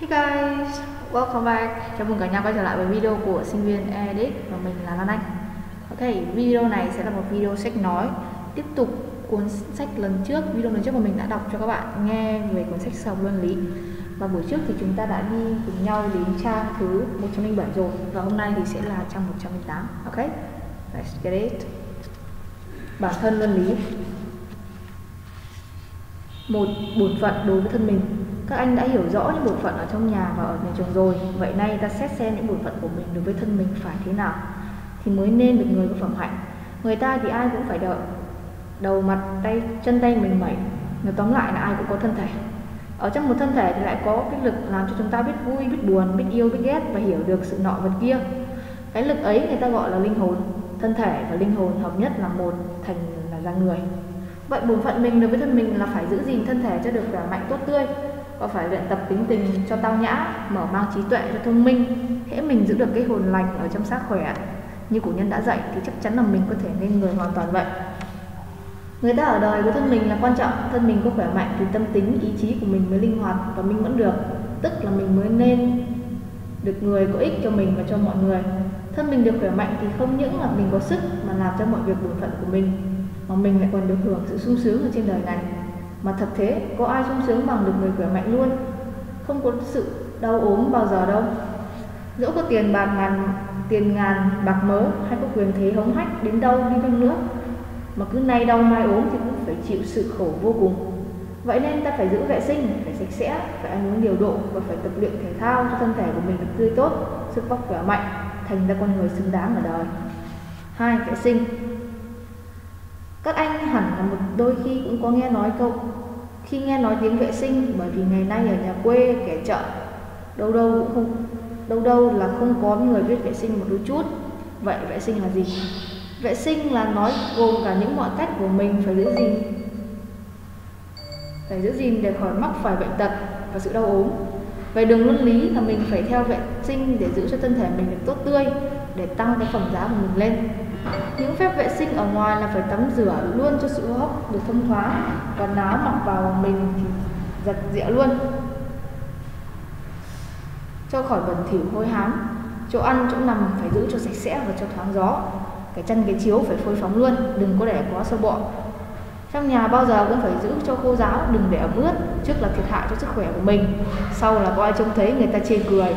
Hey guys, welcome back. Chào mừng cả nhà quay trở lại với video của sinh viên EDIT và mình là Lan Anh. Ok, video này sẽ là một video sách nói, tiếp tục cuốn sách lần trước. Video lần trước mà mình đã đọc cho các bạn nghe về cuốn sách Sơ học Luân Lý. Và buổi trước thì chúng ta đã đi cùng nhau đến trang thứ 107 rồi. Và hôm nay thì sẽ là trang 108. Ok, let's get it. Bản thân luân lý. Một, bổn phận đối với thân mình. Các anh đã hiểu rõ những bổn phận ở trong nhà và ở nhà trường rồi. Vậy nay ta xét xem những bổn phận của mình đối với thân mình phải thế nào thì mới nên được người có phẩm hạnh. Người ta thì ai cũng phải đợi, đầu mặt tay chân tay mình mẩy. Nói tóm lại là ai cũng có thân thể. Ở trong một thân thể thì lại có cái lực làm cho chúng ta biết vui, biết buồn, biết yêu, biết ghét và hiểu được sự nọ vật kia. Cái lực ấy người ta gọi là linh hồn. Thân thể và linh hồn hợp nhất là một, thành là ra người. Vậy bổn phận mình đối với thân mình là phải giữ gìn thân thể cho được khỏe mạnh tốt tươi, và phải luyện tập tính tình cho tao nhã, mở mang trí tuệ cho thông minh. Hễ mình giữ được cái hồn lành ở trong xác khỏe như cổ nhân đã dạy thì chắc chắn là mình có thể nên người hoàn toàn vậy. Người ta ở đời với thân mình là quan trọng. Thân mình có khỏe mạnh thì tâm tính, ý chí của mình mới linh hoạt và minh mẫn được, tức là mình mới nên được người có ích cho mình và cho mọi người. Thân mình được khỏe mạnh thì không những là mình có sức mà làm cho mọi việc bổn phận của mình, mà mình lại còn được hưởng sự sung sướng ở trên đời này. Mà thật thế, có ai sung sướng bằng được người khỏe mạnh luôn? Không có sự đau ốm bao giờ đâu. Dẫu có tiền ngàn bạc mớ hay có quyền thế hống hách đến đâu đi chăng nữa, mà cứ nay đau mai ốm thì cũng phải chịu sự khổ vô cùng. Vậy nên ta phải giữ vệ sinh, phải sạch sẽ, phải ăn uống điều độ và phải tập luyện thể thao cho thân thể của mình được tươi tốt, sức vóc khỏe mạnh, thành ra con người xứng đáng ở đời. 2. Vệ sinh. Các anh hẳn là một đôi khi cũng có nghe nói câu khi nghe nói tiếng vệ sinh, bởi vì ngày nay ở nhà quê kẻ chợ đâu đâu là không có người biết vệ sinh một đôi chút. Vậy vệ sinh là gì? Vệ sinh là nói gồm cả những mọi cách của mình phải giữ gìn để khỏi mắc phải bệnh tật và sự đau ốm. Về đường luân lý là mình phải theo vệ sinh để giữ cho thân thể mình được tốt tươi, để tăng cái phẩm giá của mình lên. Những phép vệ sinh ở ngoài là phải tắm rửa luôn cho sự hô hấp được thông thoáng, còn áo mặc vào mình thì giặt rĩa luôn cho khỏi bẩn thỉu hôi hám. Chỗ ăn chỗ nằm phải giữ cho sạch sẽ và cho thoáng gió. Cái chăn cái chiếu phải phơi phóng luôn, đừng có để quá sâu bọ. Trong nhà bao giờ cũng phải giữ cho khô ráo, đừng để ẩm ướt. Trước là thiệt hại cho sức khỏe của mình, sau là có ai trông thấy người ta chê cười.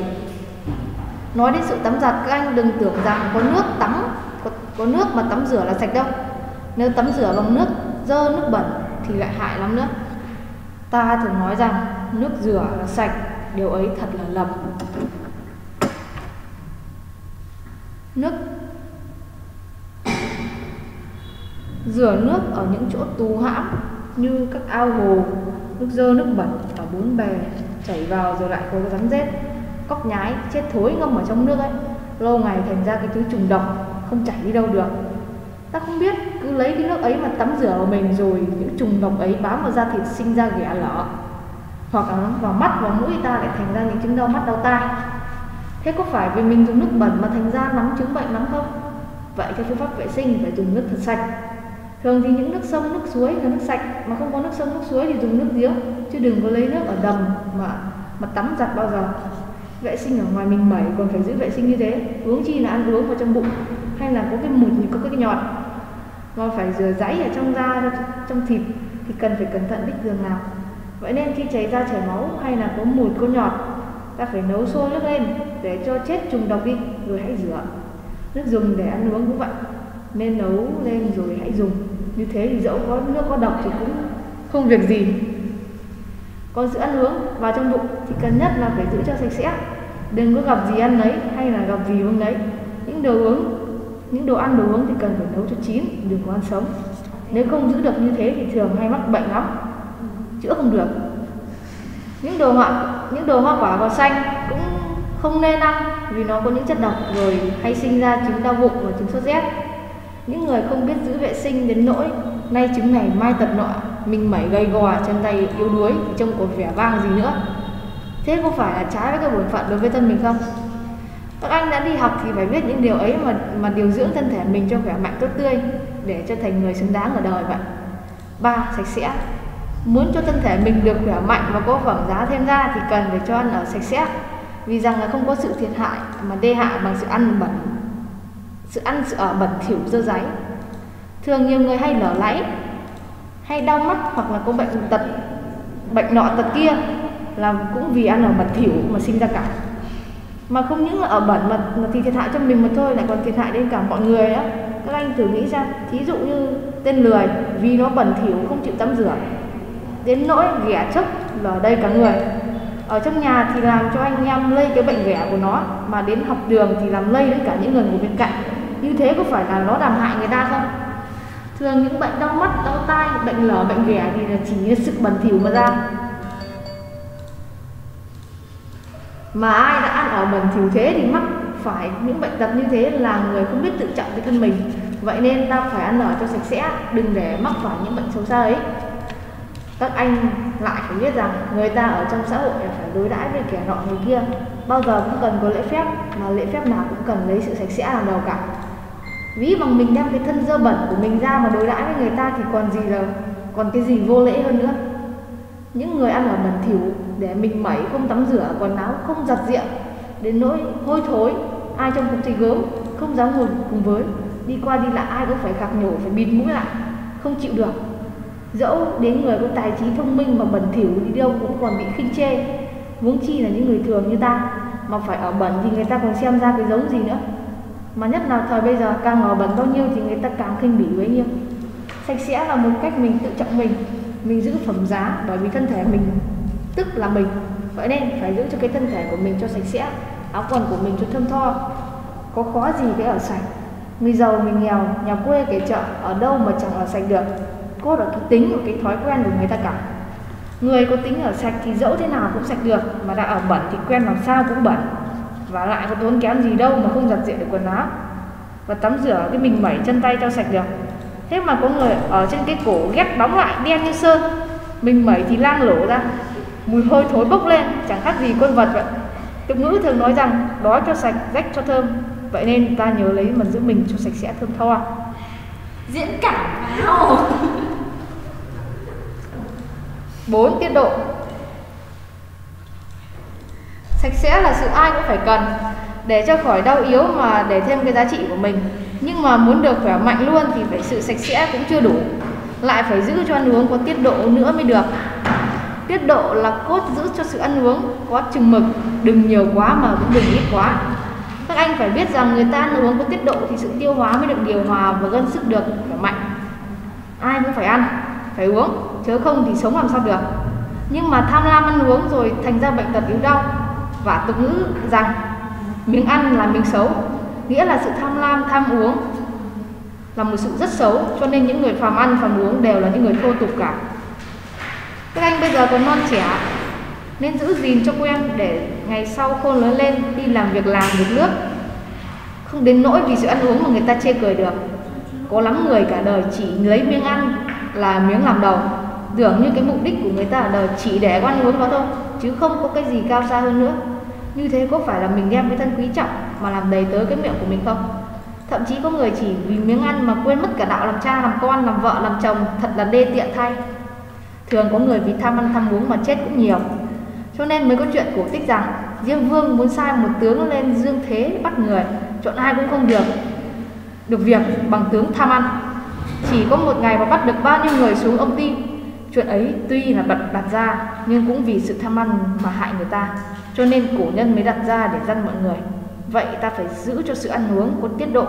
Nói đến sự tắm giặt, các anh đừng tưởng rằng có nước mà tắm rửa là sạch đâu. Nếu tắm rửa bằng nước dơ, nước bẩn thì lại hại lắm nữa. Ta thường nói rằng nước rửa là sạch, điều ấy thật là lầm. Nước rửa nước ở những chỗ tù hãm như các ao hồ, nước dơ nước bẩn ở bốn bề chảy vào rồi lại có rắn rết, cóc nhái chết thối ngâm ở trong nước ấy, lâu ngày thành ra cái thứ trùng độc không chảy đi đâu được. Ta không biết cứ lấy cái nước ấy mà tắm rửa vào mình rồi những trùng độc ấy bám vào da thịt sinh ra ghẻ lở, hoặc là vào mắt vào mũi ta lại thành ra những chứng đau mắt đau tai. Thế có phải vì mình dùng nước bẩn mà thành ra nắm chứng bệnh lắm không? Vậy theo phương pháp vệ sinh phải dùng nước thật sạch. Thường thì những nước sông nước suối là nước sạch, mà không có nước sông nước suối thì dùng nước giếng, chứ đừng có lấy nước ở đầm mà tắm giặt bao giờ. Vệ sinh ở ngoài mình mẩy còn phải giữ vệ sinh như thế, uống chi là ăn uống vào trong bụng hay là có cái mụn có cái nhọt. Mà phải rửa ráy ở trong da trong thịt thì cần phải cẩn thận biết giường nào. Vậy nên khi chảy ra chảy máu hay là có mùi có nhọt, ta phải nấu sôi nước lên để cho chết trùng độc đi rồi hãy rửa. Nước dùng để ăn uống cũng vậy, nên nấu lên rồi hãy dùng. Như thế thì dẫu có nước có độc thì cũng không việc gì. Còn sự ăn uống vào trong bụng thì cần nhất là phải giữ cho sạch sẽ. Đừng có gặp gì ăn lấy hay là gặp gì uống lấy. Những đồ ăn đồ uống thì cần phải nấu cho chín, đừng có ăn sống. Nếu không giữ được như thế thì thường hay mắc bệnh lắm, chữa không được. Những đồ hoa quả và xanh cũng không nên ăn vì nó có những chất độc rồi hay sinh ra chứng đau bụng và chứng sốt rét. Những người không biết giữ vệ sinh đến nỗi nay chứng này mai tật nọ, mình mẩy gầy gò chân tay yếu đuối thì trông còn vẻ vang gì nữa. Thế có phải là trái với các bổn phận đối với thân mình không? Các anh đã đi học thì phải biết những điều ấy mà điều dưỡng thân thể mình cho khỏe mạnh tốt tươi để trở thành người xứng đáng ở đời vậy. 3. Sạch sẽ. Muốn cho thân thể mình được khỏe mạnh và có phẩm giá thêm ra thì cần phải cho ăn ở sạch sẽ, vì rằng là không có sự thiệt hại mà đê hại bằng sự ăn bẩn, sự ở bẩn thỉu dơ dáy. Thường nhiều người hay lở láy, hay đau mắt hoặc là có bệnh nọ tật kia là cũng vì ăn ở bẩn thỉu mà sinh ra cả. Mà không những là ở bẩn mà thì thiệt hại cho mình mà thôi, lại còn thiệt hại đến cả mọi người đó. Các anh thử nghĩ ra, thí dụ như tên lười vì nó bẩn thỉu không chịu tắm rửa, đến nỗi ghẻ chốc lở đầy cả người. Ở trong nhà thì làm cho anh em lây cái bệnh ghẻ của nó, mà đến học đường thì làm lây đến cả những người ngồi bên cạnh. Như thế có phải là nó làm hại người ta không? Thường những bệnh đau mắt, đau tai, bệnh lở, bệnh ghẻ thì là chỉ sự bẩn thỉu mà ra. Mà ai đã ăn ở bẩn thỉu thế thì mắc phải những bệnh tật như thế là người không biết tự trọng với thân mình. Vậy nên ta phải ăn ở cho sạch sẽ, đừng để mắc phải những bệnh xấu xa ấy. Các anh lại phải biết rằng người ta ở trong xã hội là phải đối đãi với kẻ nọ người kia, bao giờ cũng cần có lễ phép, mà lễ phép nào cũng cần lấy sự sạch sẽ làm đầu cả. Ví bằng mình đem cái thân dơ bẩn của mình ra mà đối đãi với người ta thì còn cái gì vô lễ hơn nữa. Những người ăn ở bẩn thỉu để mình mẩy không tắm rửa, quần áo không giặt giệm, đến nỗi hôi thối, ai trong cũng thấy gớm, không dám ngồi cùng với, đi qua đi lại ai cũng phải khạc nhổ, phải bịt mũi lại, không chịu được. Dẫu đến người có tài trí thông minh mà bẩn thỉu đi đâu cũng còn bị khinh chê, huống chi là những người thường như ta. Mà phải ở bẩn thì người ta còn xem ra cái dấu gì nữa. Mà nhất là thời bây giờ, càng ở bẩn bao nhiêu thì người ta càng khinh bỉ bấy nhiêu. Sạch sẽ là một cách mình tự trọng mình giữ phẩm giá, bởi vì thân thể mình tức là mình. Vậy nên phải giữ cho cái thân thể của mình cho sạch sẽ, áo quần của mình cho thơm tho. Có khó gì cái ở sạch. Người giàu người nghèo, nhà quê kẻ chợ, ở đâu mà chẳng ở sạch được. Cốt ở cái tính và cái thói quen của người ta cả. Người có tính ở sạch thì dẫu thế nào cũng sạch được, mà đã ở bẩn thì quen làm sao cũng bẩn. Và lại có tốn kém gì đâu mà không giặt giũ được quần áo và tắm rửa cái mình mẩy chân tay cho sạch được. Thế mà có người ở trên cái cổ ghét đóng lại đen như sơn, mình mẩy thì lang lổ ra, mùi hôi thối bốc lên, chẳng khác gì con vật vậy. Tục ngữ thường nói rằng đói cho sạch, rách cho thơm. Vậy nên ta nhớ lấy mà giữ mình cho sạch sẽ thơm tho. Diễn cảm nào. 4. Tiết độ. Sạch sẽ là sự ai cũng phải cần, để cho khỏi đau yếu mà để thêm cái giá trị của mình. Nhưng mà muốn được khỏe mạnh luôn thì phải sự sạch sẽ cũng chưa đủ, lại phải giữ cho ăn uống có tiết độ nữa mới được. Tiết độ là cốt giữ cho sự ăn uống có chừng mực, đừng nhiều quá mà cũng đừng ít quá. Các anh phải biết rằng người ta ăn uống có tiết độ thì sự tiêu hóa mới được điều hòa và gân sức được khỏe mạnh. Ai cũng phải ăn, phải uống, chứ không thì sống làm sao được. Nhưng mà tham lam ăn uống rồi thành ra bệnh tật yếu đau. Và tục ngữ rằng miếng ăn là miếng xấu, nghĩa là sự tham lam tham uống là một sự rất xấu. Cho nên những người phàm ăn phàm uống đều là những người thô tục cả. Các anh bây giờ còn non trẻ nên giữ gìn cho quen, để ngày sau khôn lớn lên đi làm việc nước, không đến nỗi vì sự ăn uống mà người ta chê cười được. Có lắm người cả đời chỉ lấy miếng ăn là miếng làm đầu, tưởng như cái mục đích của người ta ở đời chỉ để ăn uống đó thôi, chứ không có cái gì cao xa hơn nữa. Như thế có phải là mình đem cái thân quý trọng mà làm đầy tớ cái miệng của mình không? Thậm chí có người chỉ vì miếng ăn mà quên mất cả đạo làm cha, làm con, làm vợ, làm chồng, thật là đê tiện thay. Thường có người vì tham ăn tham uống mà chết cũng nhiều. Cho nên mới có chuyện cổ tích rằng Diêm Vương muốn sai một tướng lên dương thế bắt người, chọn ai cũng không được việc bằng tướng tham ăn. Chỉ có một ngày mà bắt được bao nhiêu người xuống ông tin. Chuyện ấy tuy là đặt ra nhưng cũng vì sự tham ăn mà hại người ta, cho nên cổ nhân mới đặt ra để dặn mọi người. Vậy ta phải giữ cho sự ăn uống có tiết độ,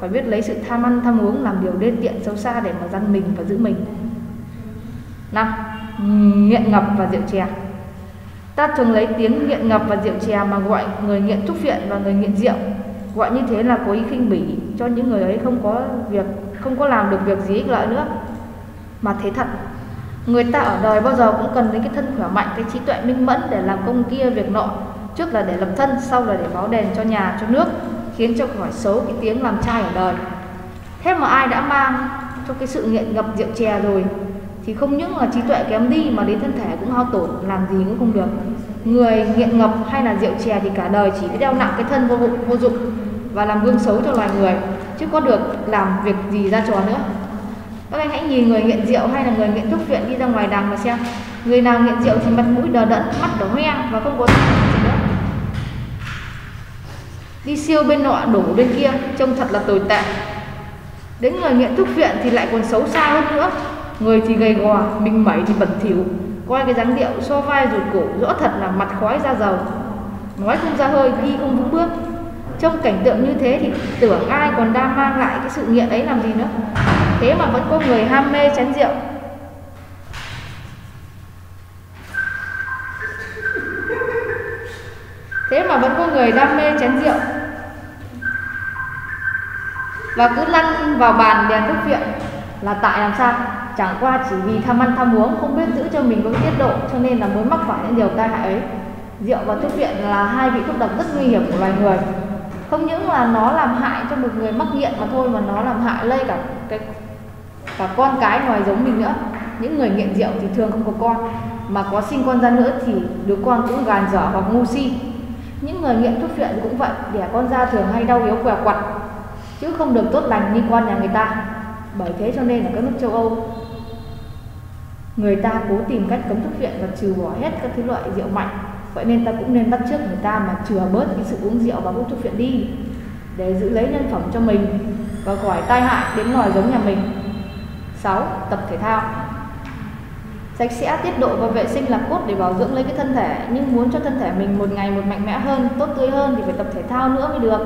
phải biết lấy sự tham ăn tham uống làm điều đê tiện xấu xa để mà dặn mình và giữ mình. 5. Nghiện ngập và rượu chè. Ta thường lấy tiếng nghiện ngập và rượu chè mà gọi người nghiện thuốc phiện và người nghiện rượu. Gọi như thế là cố ý khinh bỉ cho những người ấy không có làm được việc gì ích lợi nữa. Mà thế thật, người ta ở đời bao giờ cũng cần đến cái thân khỏe mạnh, cái trí tuệ minh mẫn để làm công kia việc nọ. Trước là để lập thân, sau là để báo đền cho nhà, cho nước, khiến cho khỏi xấu cái tiếng làm trai ở đời. Thế mà ai đã mang cho cái sự nghiện ngập rượu chè rồi thì không những là trí tuệ kém đi mà đến thân thể cũng hao tổn, làm gì cũng không được. Người nghiện ngập hay là rượu chè thì cả đời chỉ đeo nặng cái thân vô dụng và làm gương xấu cho loài người, chứ có được làm việc gì ra trò nữa. Các anh hãy nhìn người nghiện rượu hay là người nghiện thuốc phiện đi ra ngoài đằng mà xem. Người nào nghiện rượu thì mặt mũi đờ đẫn, mắt đỏ hoe và không có gì nữa. Đi siêu bên nọ đổ bên kia, trông thật là tồi tệ. Đến người nghiện thuốc phiện thì lại còn xấu xa hơn nữa. Người thì gầy gò, mình mẩy thì bẩn thỉu, coi cái dáng điệu so vai rụt cổ, rõ thật là mặt khói da dầu, nói không ra hơi, đi không vững bước. Trong cảnh tượng như thế thì tưởng ai còn đang mang lại cái sự nghiện ấy làm gì nữa. Thế mà vẫn có người ham mê chén rượu. Thế mà vẫn có người đam mê chén rượu và cứ lăn vào bàn đèn thuốc viện là tại làm sao. Chẳng qua chỉ vì tham ăn tham uống, không biết giữ cho mình có cái tiết độ, cho nên là mới mắc phải những điều tai hại ấy. Rượu và thuốc viện là hai vị thuốc độc rất nguy hiểm của loài người. Không những là nó làm hại cho một người mắc nghiện mà thôi, mà nó làm hại lây cả con cái ngoài giống mình nữa. Những người nghiện rượu thì thường không có con, mà có sinh con ra nữa thì đứa con cũng gàn dở hoặc ngu si. Những người nghiện thuốc phiện cũng vậy, đẻ con ra thường hay đau yếu què quặt, chứ không được tốt lành như con nhà người ta. Bởi thế cho nên ở các nước châu Âu, người ta cố tìm cách cấm thuốc phiện và trừ bỏ hết các thứ loại rượu mạnh. Vậy nên ta cũng nên bắt chước người ta mà chừa bớt cái sự uống rượu và thuốc phiện đi, để giữ lấy nhân phẩm cho mình và khỏi tai hại đến loài giống nhà mình. 6. Tập thể thao. Sạch sẽ, tiết độ và vệ sinh là cốt để bảo dưỡng lấy cái thân thể. Nhưng muốn cho thân thể mình một ngày một mạnh mẽ hơn, tốt tươi hơn thì phải tập thể thao nữa mới được.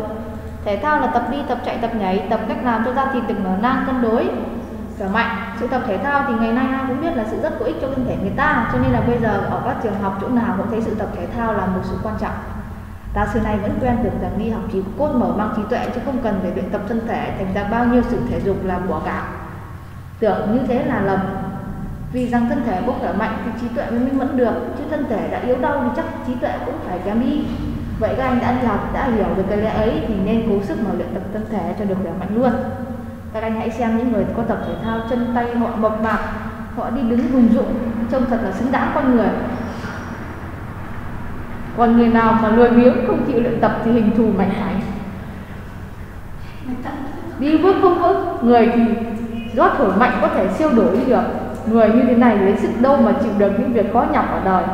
Thể thao là tập đi, tập chạy, tập nhảy, tập cách làm cho da thịt được nở nang cân đối, khỏe mạnh. Sự tập thể thao thì ngày nay ai cũng biết là sự rất có ích cho thân thể người ta. Cho nên là bây giờ ở các trường học chỗ nào cũng thấy sự tập thể thao là một sự quan trọng. Ta xưa nay vẫn quen tưởng rằng đi học chỉ cốt mở mang trí tuệ chứ không cần phải luyện tập thân thể, thành ra bao nhiêu sự thể dục là bỏ cả. Tưởng như thế là lầm. Vì rằng thân thể có khỏe mạnh thì trí tuệ mới minh mẫn được, chứ thân thể đã yếu đau thì chắc trí tuệ cũng phải kém đi. Vậy các anh đã đi học, đã hiểu được cái lẽ ấy thì nên cố sức mà luyện tập thân thể cho được khỏe mạnh luôn. Các anh hãy xem những người có tập thể thao, chân tay họ mập mạp, họ đi đứng hùng dũng, trông thật là xứng đáng con người. Còn người nào mà lười biếng không chịu luyện tập thì hình thù mảnh khảnh, đi bước không vững, người thì gió thổi mạnh có thể siêu đổ đi được. Người như thế này lấy sức đâu mà chịu được những việc khó nhọc ở đời.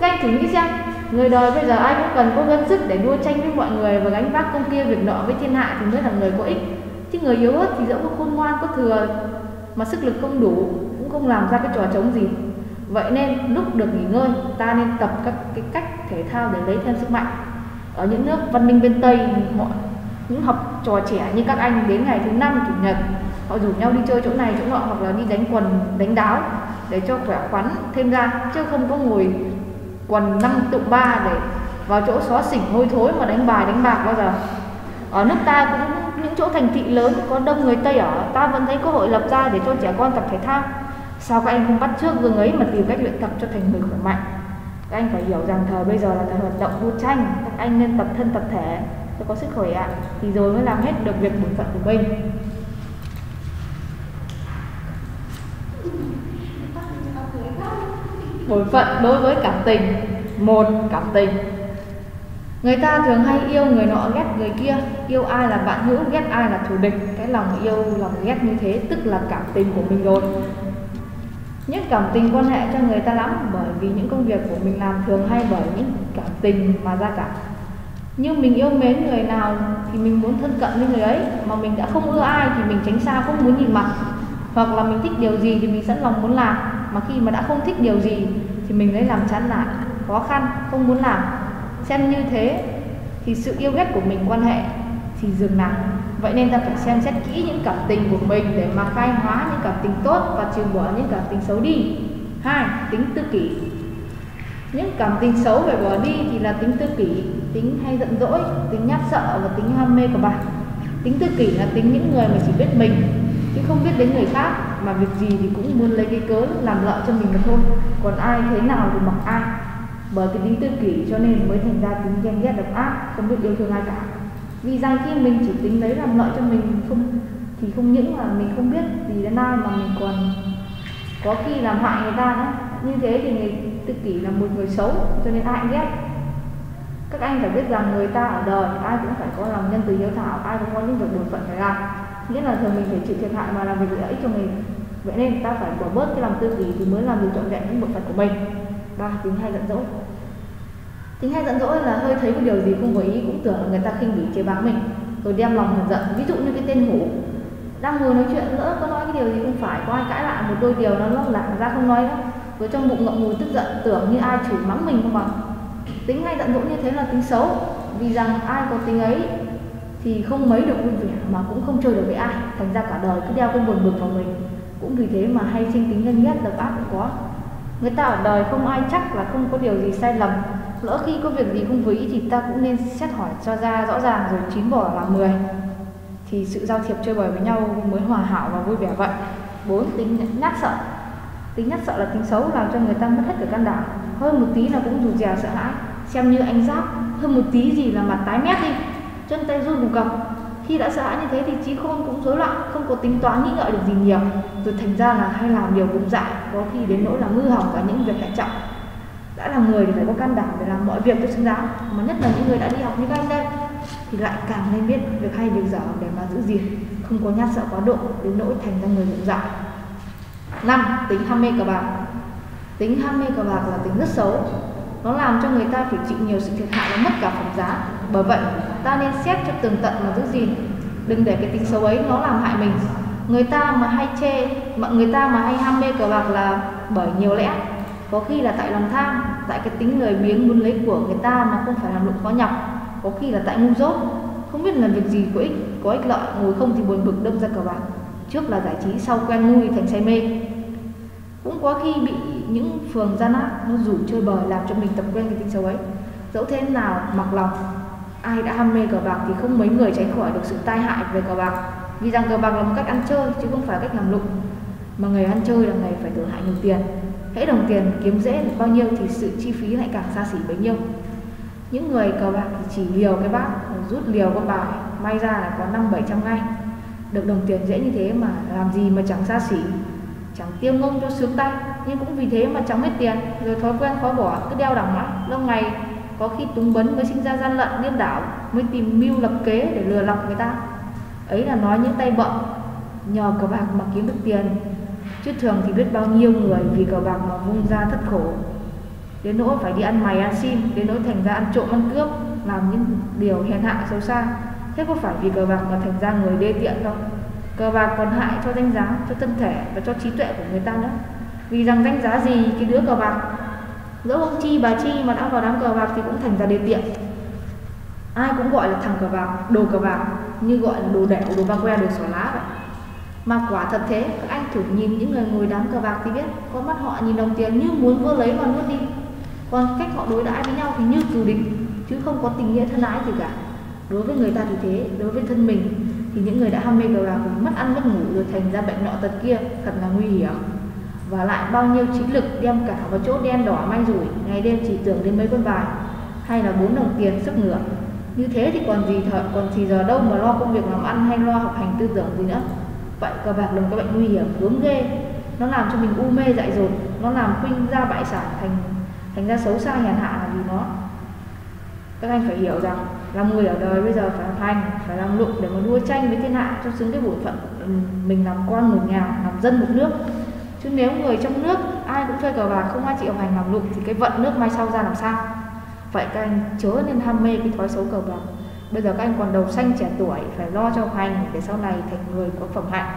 Các anh thử nghĩ xem, người đời bây giờ ai cũng cần có gân sức để đua tranh với mọi người và gánh vác công kia việc nọ với thiên hạ thì mới là người có ích. Chứ người yếu ớt thì dẫu có khôn ngoan có thừa mà sức lực không đủ cũng không làm ra cái trò trống gì. Vậy nên lúc được nghỉ ngơi ta nên tập các cái cách thể thao để lấy thêm sức mạnh. Ở những nước văn minh bên Tây, những học trò trẻ như các anh đến ngày thứ năm chủ nhật họ rủ nhau đi chơi chỗ này chỗ nọ hoặc là đi đánh quần đánh đáo để cho khỏe khoắn thêm ra, chứ không có ngồi quần 5 tụ 3 để vào chỗ xó xỉnh hôi thối mà đánh bài đánh bạc bao giờ. Ở nước ta cũng những chỗ thành thị lớn có đông người Tây ở, ta vẫn thấy cơ hội lập ra để cho trẻ con tập thể thao. Sao các anh không bắt chước gương ấy mà tìm cách luyện tập cho thành người khỏe mạnh? Các anh phải hiểu rằng thời bây giờ là thời hoạt động đua tranh, các anh nên tập thân tập thể để có sức khỏe ạ, thì rồi mới làm hết được việc bổn phận của mình. Bổn phận đối với cảm tình. 1. Cảm tình. Người ta thường hay yêu người nọ ghét người kia, yêu ai là bạn hữu, ghét ai là thù địch. Cái lòng yêu lòng ghét như thế tức là cảm tình của mình rồi. Những cảm tình quan hệ cho người ta lắm, bởi vì những công việc của mình làm thường hay bởi những cảm tình mà ra cả. Nhưng mình yêu mến người nào thì mình muốn thân cận với người ấy, mà mình đã không ưa ai thì mình tránh xa không muốn nhìn mặt. Hoặc là mình thích điều gì thì mình sẵn lòng muốn làm, mà khi mà đã không thích điều gì thì mình lấy làm chán nản, khó khăn, không muốn làm. Xem như thế thì sự yêu ghét của mình quan hệ thì dừng nặng. Vậy nên ta phải xem xét kỹ những cảm tình của mình để mà khai hóa những cảm tình tốt và trừ bỏ những cảm tình xấu đi. 2. Tính tự kỷ. Những cảm tình xấu phải bỏ đi thì là tính tự kỷ, tính hay giận dỗi, tính nhát sợ và tính ham mê của bạn. Tính tự kỷ là tính những người mà chỉ biết mình chứ không biết đến người khác, mà việc gì thì cũng muốn lấy cái cớ làm lợi cho mình mà thôi, còn ai thế nào thì mặc ai. Bởi cái tính tự kỷ cho nên mới thành ra tính ghen ghét độc ác, không biết yêu thương ai cả. Vì rằng khi mình chỉ tính lấy làm lợi cho mình thì không những là mình không biết gì đến ai mà mình còn có khi làm hại người ta nữa. Như thế thì người tự kỷ là một người xấu, cho nên ai cũng ghét. Các anh phải biết rằng người ta ở đời ai cũng phải có lòng nhân từ hiếu thảo, ai cũng có những việc bổn phận phải làm. nghĩa là thường mình phải chịu thiệt hại mà làm việc lợi ích cho mình. Vậy nên ta phải bỏ bớt cái lòng tư gì thì mới làm được trọn vẹn những bộ phận của mình. 3. Tính hay giận dỗi. Tính hay giận dỗi là hơi thấy một điều gì không vừa ý cũng tưởng là người ta khinh bỉ chế báng mình, rồi đem lòng hờn giận. Ví dụ như cái tên Hổ đang ngồi nói chuyện, lỡ có nói cái điều gì không phải, có ai cãi lại một đôi điều nó lảng ra không nói nữa, với trong bụng ngậm ngùi tức giận tưởng như ai chửi mắng mình không bằng. Tính hay giận dỗi như thế là tính xấu, vì rằng ai có tính ấy thì không mấy được vui vẻ mà cũng không chơi được với ai, thành ra cả đời cứ đeo cái buồn bực vào mình. Cũng vì thế mà hay sinh tính nhân ghét độc ác cũng có. Người ta ở đời không ai chắc là không có điều gì sai lầm, lỡ khi có việc gì không vừa ý thì ta cũng nên xét hỏi cho ra rõ ràng rồi chín bỏ là 10, thì sự giao thiệp chơi bời với nhau mới hòa hảo và vui vẻ vậy. 4. Tính nhát sợ. Tính nhát sợ là tính xấu, làm cho người ta mất hết cả can đảm, hơn một tí là cũng rụt rè sợ hãi, xem như anh Giáp, hơn một tí gì là mặt tái mét đi, chân tay run bùng cập. Khi đã sợ hãi như thế thì trí khôn cũng rối loạn, không có tính toán nghĩ ngợi được gì nhiều, rồi thành ra là hay làm điều cũng dại, có khi đến nỗi là hư hỏng cả những việc hệ trọng. Đã là người thì phải có can đảm để làm mọi việc cho xứng đáng, mà nhất là những người đã đi học như các anh đây thì lại càng nên biết việc hay việc dở để mà giữ gìn, không có nhát sợ quá độ đến nỗi thành ra người cũng dại. 5. Tính ham mê cờ bạc. Tính ham mê cờ bạc là tính rất xấu, nó làm cho người ta phải chịu nhiều sự thiệt hại và mất cả phẩm giá. Bởi vậy ta nên xét cho tường tận mà giữ gìn, đừng để cái tính xấu ấy nó làm hại mình. Người ta mà hay ham mê cờ bạc là bởi nhiều lẽ, có khi là tại lòng tham, tại cái tính lười biếng muốn lấy của người ta mà không phải làm lụng khó nhọc, có khi là tại ngu dốt, không biết làm việc gì có ích lợi, ngồi không thì buồn bực đâm ra cờ bạc. Trước là giải trí, sau quen ngu thành say mê. Cũng có khi bị những phường gian ác nó rủ chơi bời, làm cho mình tập quen cái tính xấu ấy. Dẫu thế nào mặc lòng, ai đã ham mê cờ bạc thì không mấy người tránh khỏi được sự tai hại về cờ bạc, vì rằng cờ bạc là một cách ăn chơi chứ không phải cách làm lụng, mà người ăn chơi là người phải tự hại nhiều tiền. Hễ đồng tiền kiếm dễ được bao nhiêu thì sự chi phí lại càng xa xỉ bấy nhiêu. Những người cờ bạc thì chỉ liều cái bát, rút liều con bài, may ra là có 500-700 ngay. Được đồng tiền dễ như thế mà làm gì mà chẳng xa xỉ, chẳng tiêu ngông cho sướng tay, nhưng cũng vì thế mà chẳng hết tiền, rồi thói quen khó bỏ cứ đeo đẳng mãi, lâu ngày có khi túng bấn mới sinh ra gian lận điên đảo, mới tìm mưu lập kế để lừa lọc người ta. Ấy là nói những tay bợ nhờ cờ bạc mà kiếm được tiền, chứ thường thì biết bao nhiêu người vì cờ bạc mà vung ra thất khổ, đến nỗi phải đi ăn mày ăn xin, đến nỗi thành ra ăn trộm ăn cướp, làm những điều hèn hạ xấu xa. Thế có phải vì cờ bạc mà thành ra người đê tiện không? Cờ bạc còn hại cho danh giá, cho thân thể và cho trí tuệ của người ta nữa. Vì rằng danh giá gì cái đứa cờ bạc, dẫu ông chi bà chi mà đã vào đám cờ bạc thì cũng thành ra đê tiện. Ai cũng gọi là thằng cờ bạc, đồ cờ bạc, như gọi là đồ đẻo, đồ ba que, đồ xỏ lá vậy. Mà quả thật thế, các anh thử nhìn những người ngồi đám cờ bạc thì biết, con mắt họ nhìn đồng tiền như muốn vơ lấy mà nuốt đi. Còn cách họ đối đãi với nhau thì như cừu địch, chứ không có tình nghĩa thân ái gì cả. Đối với người ta thì thế, đối với thân mình thì những người đã ham mê cờ bạc cũng mất ăn mất ngủ, rồi thành ra bệnh nọ tật kia, thật là nguy hiểm. Và lại bao nhiêu trí lực đem cả vào chỗ đen đỏ may rủi, ngày đêm chỉ tưởng đến mấy con bài hay là 4 đồng tiền sấp ngửa. Như thế thì còn gì giờ đâu mà lo công việc làm ăn hay lo học hành tư tưởng gì nữa. Vậy cờ bạc là một cái bệnh nguy hiểm gớm ghê, nó làm cho mình u mê dại dột, nó làm khuynh ra bại sản, thành ra xấu xa hèn hạ là vì nó. Các anh phải hiểu rằng làm người ở đời bây giờ phải học hành, phải làm lụng để mà đua tranh với thiên hạ cho xứng cái bổn phận mình, làm con một nhà, làm dân một nước. Chứ nếu người trong nước ai cũng chơi cờ bạc, không ai chịu học hành làm lụng thì cái vận nước mai sau ra làm sao? Vậy các anh chớ nên ham mê cái thói xấu cờ bạc. Bây giờ các anh còn đầu xanh trẻ tuổi, phải lo cho học hành để sau này thành người có phẩm hạnh.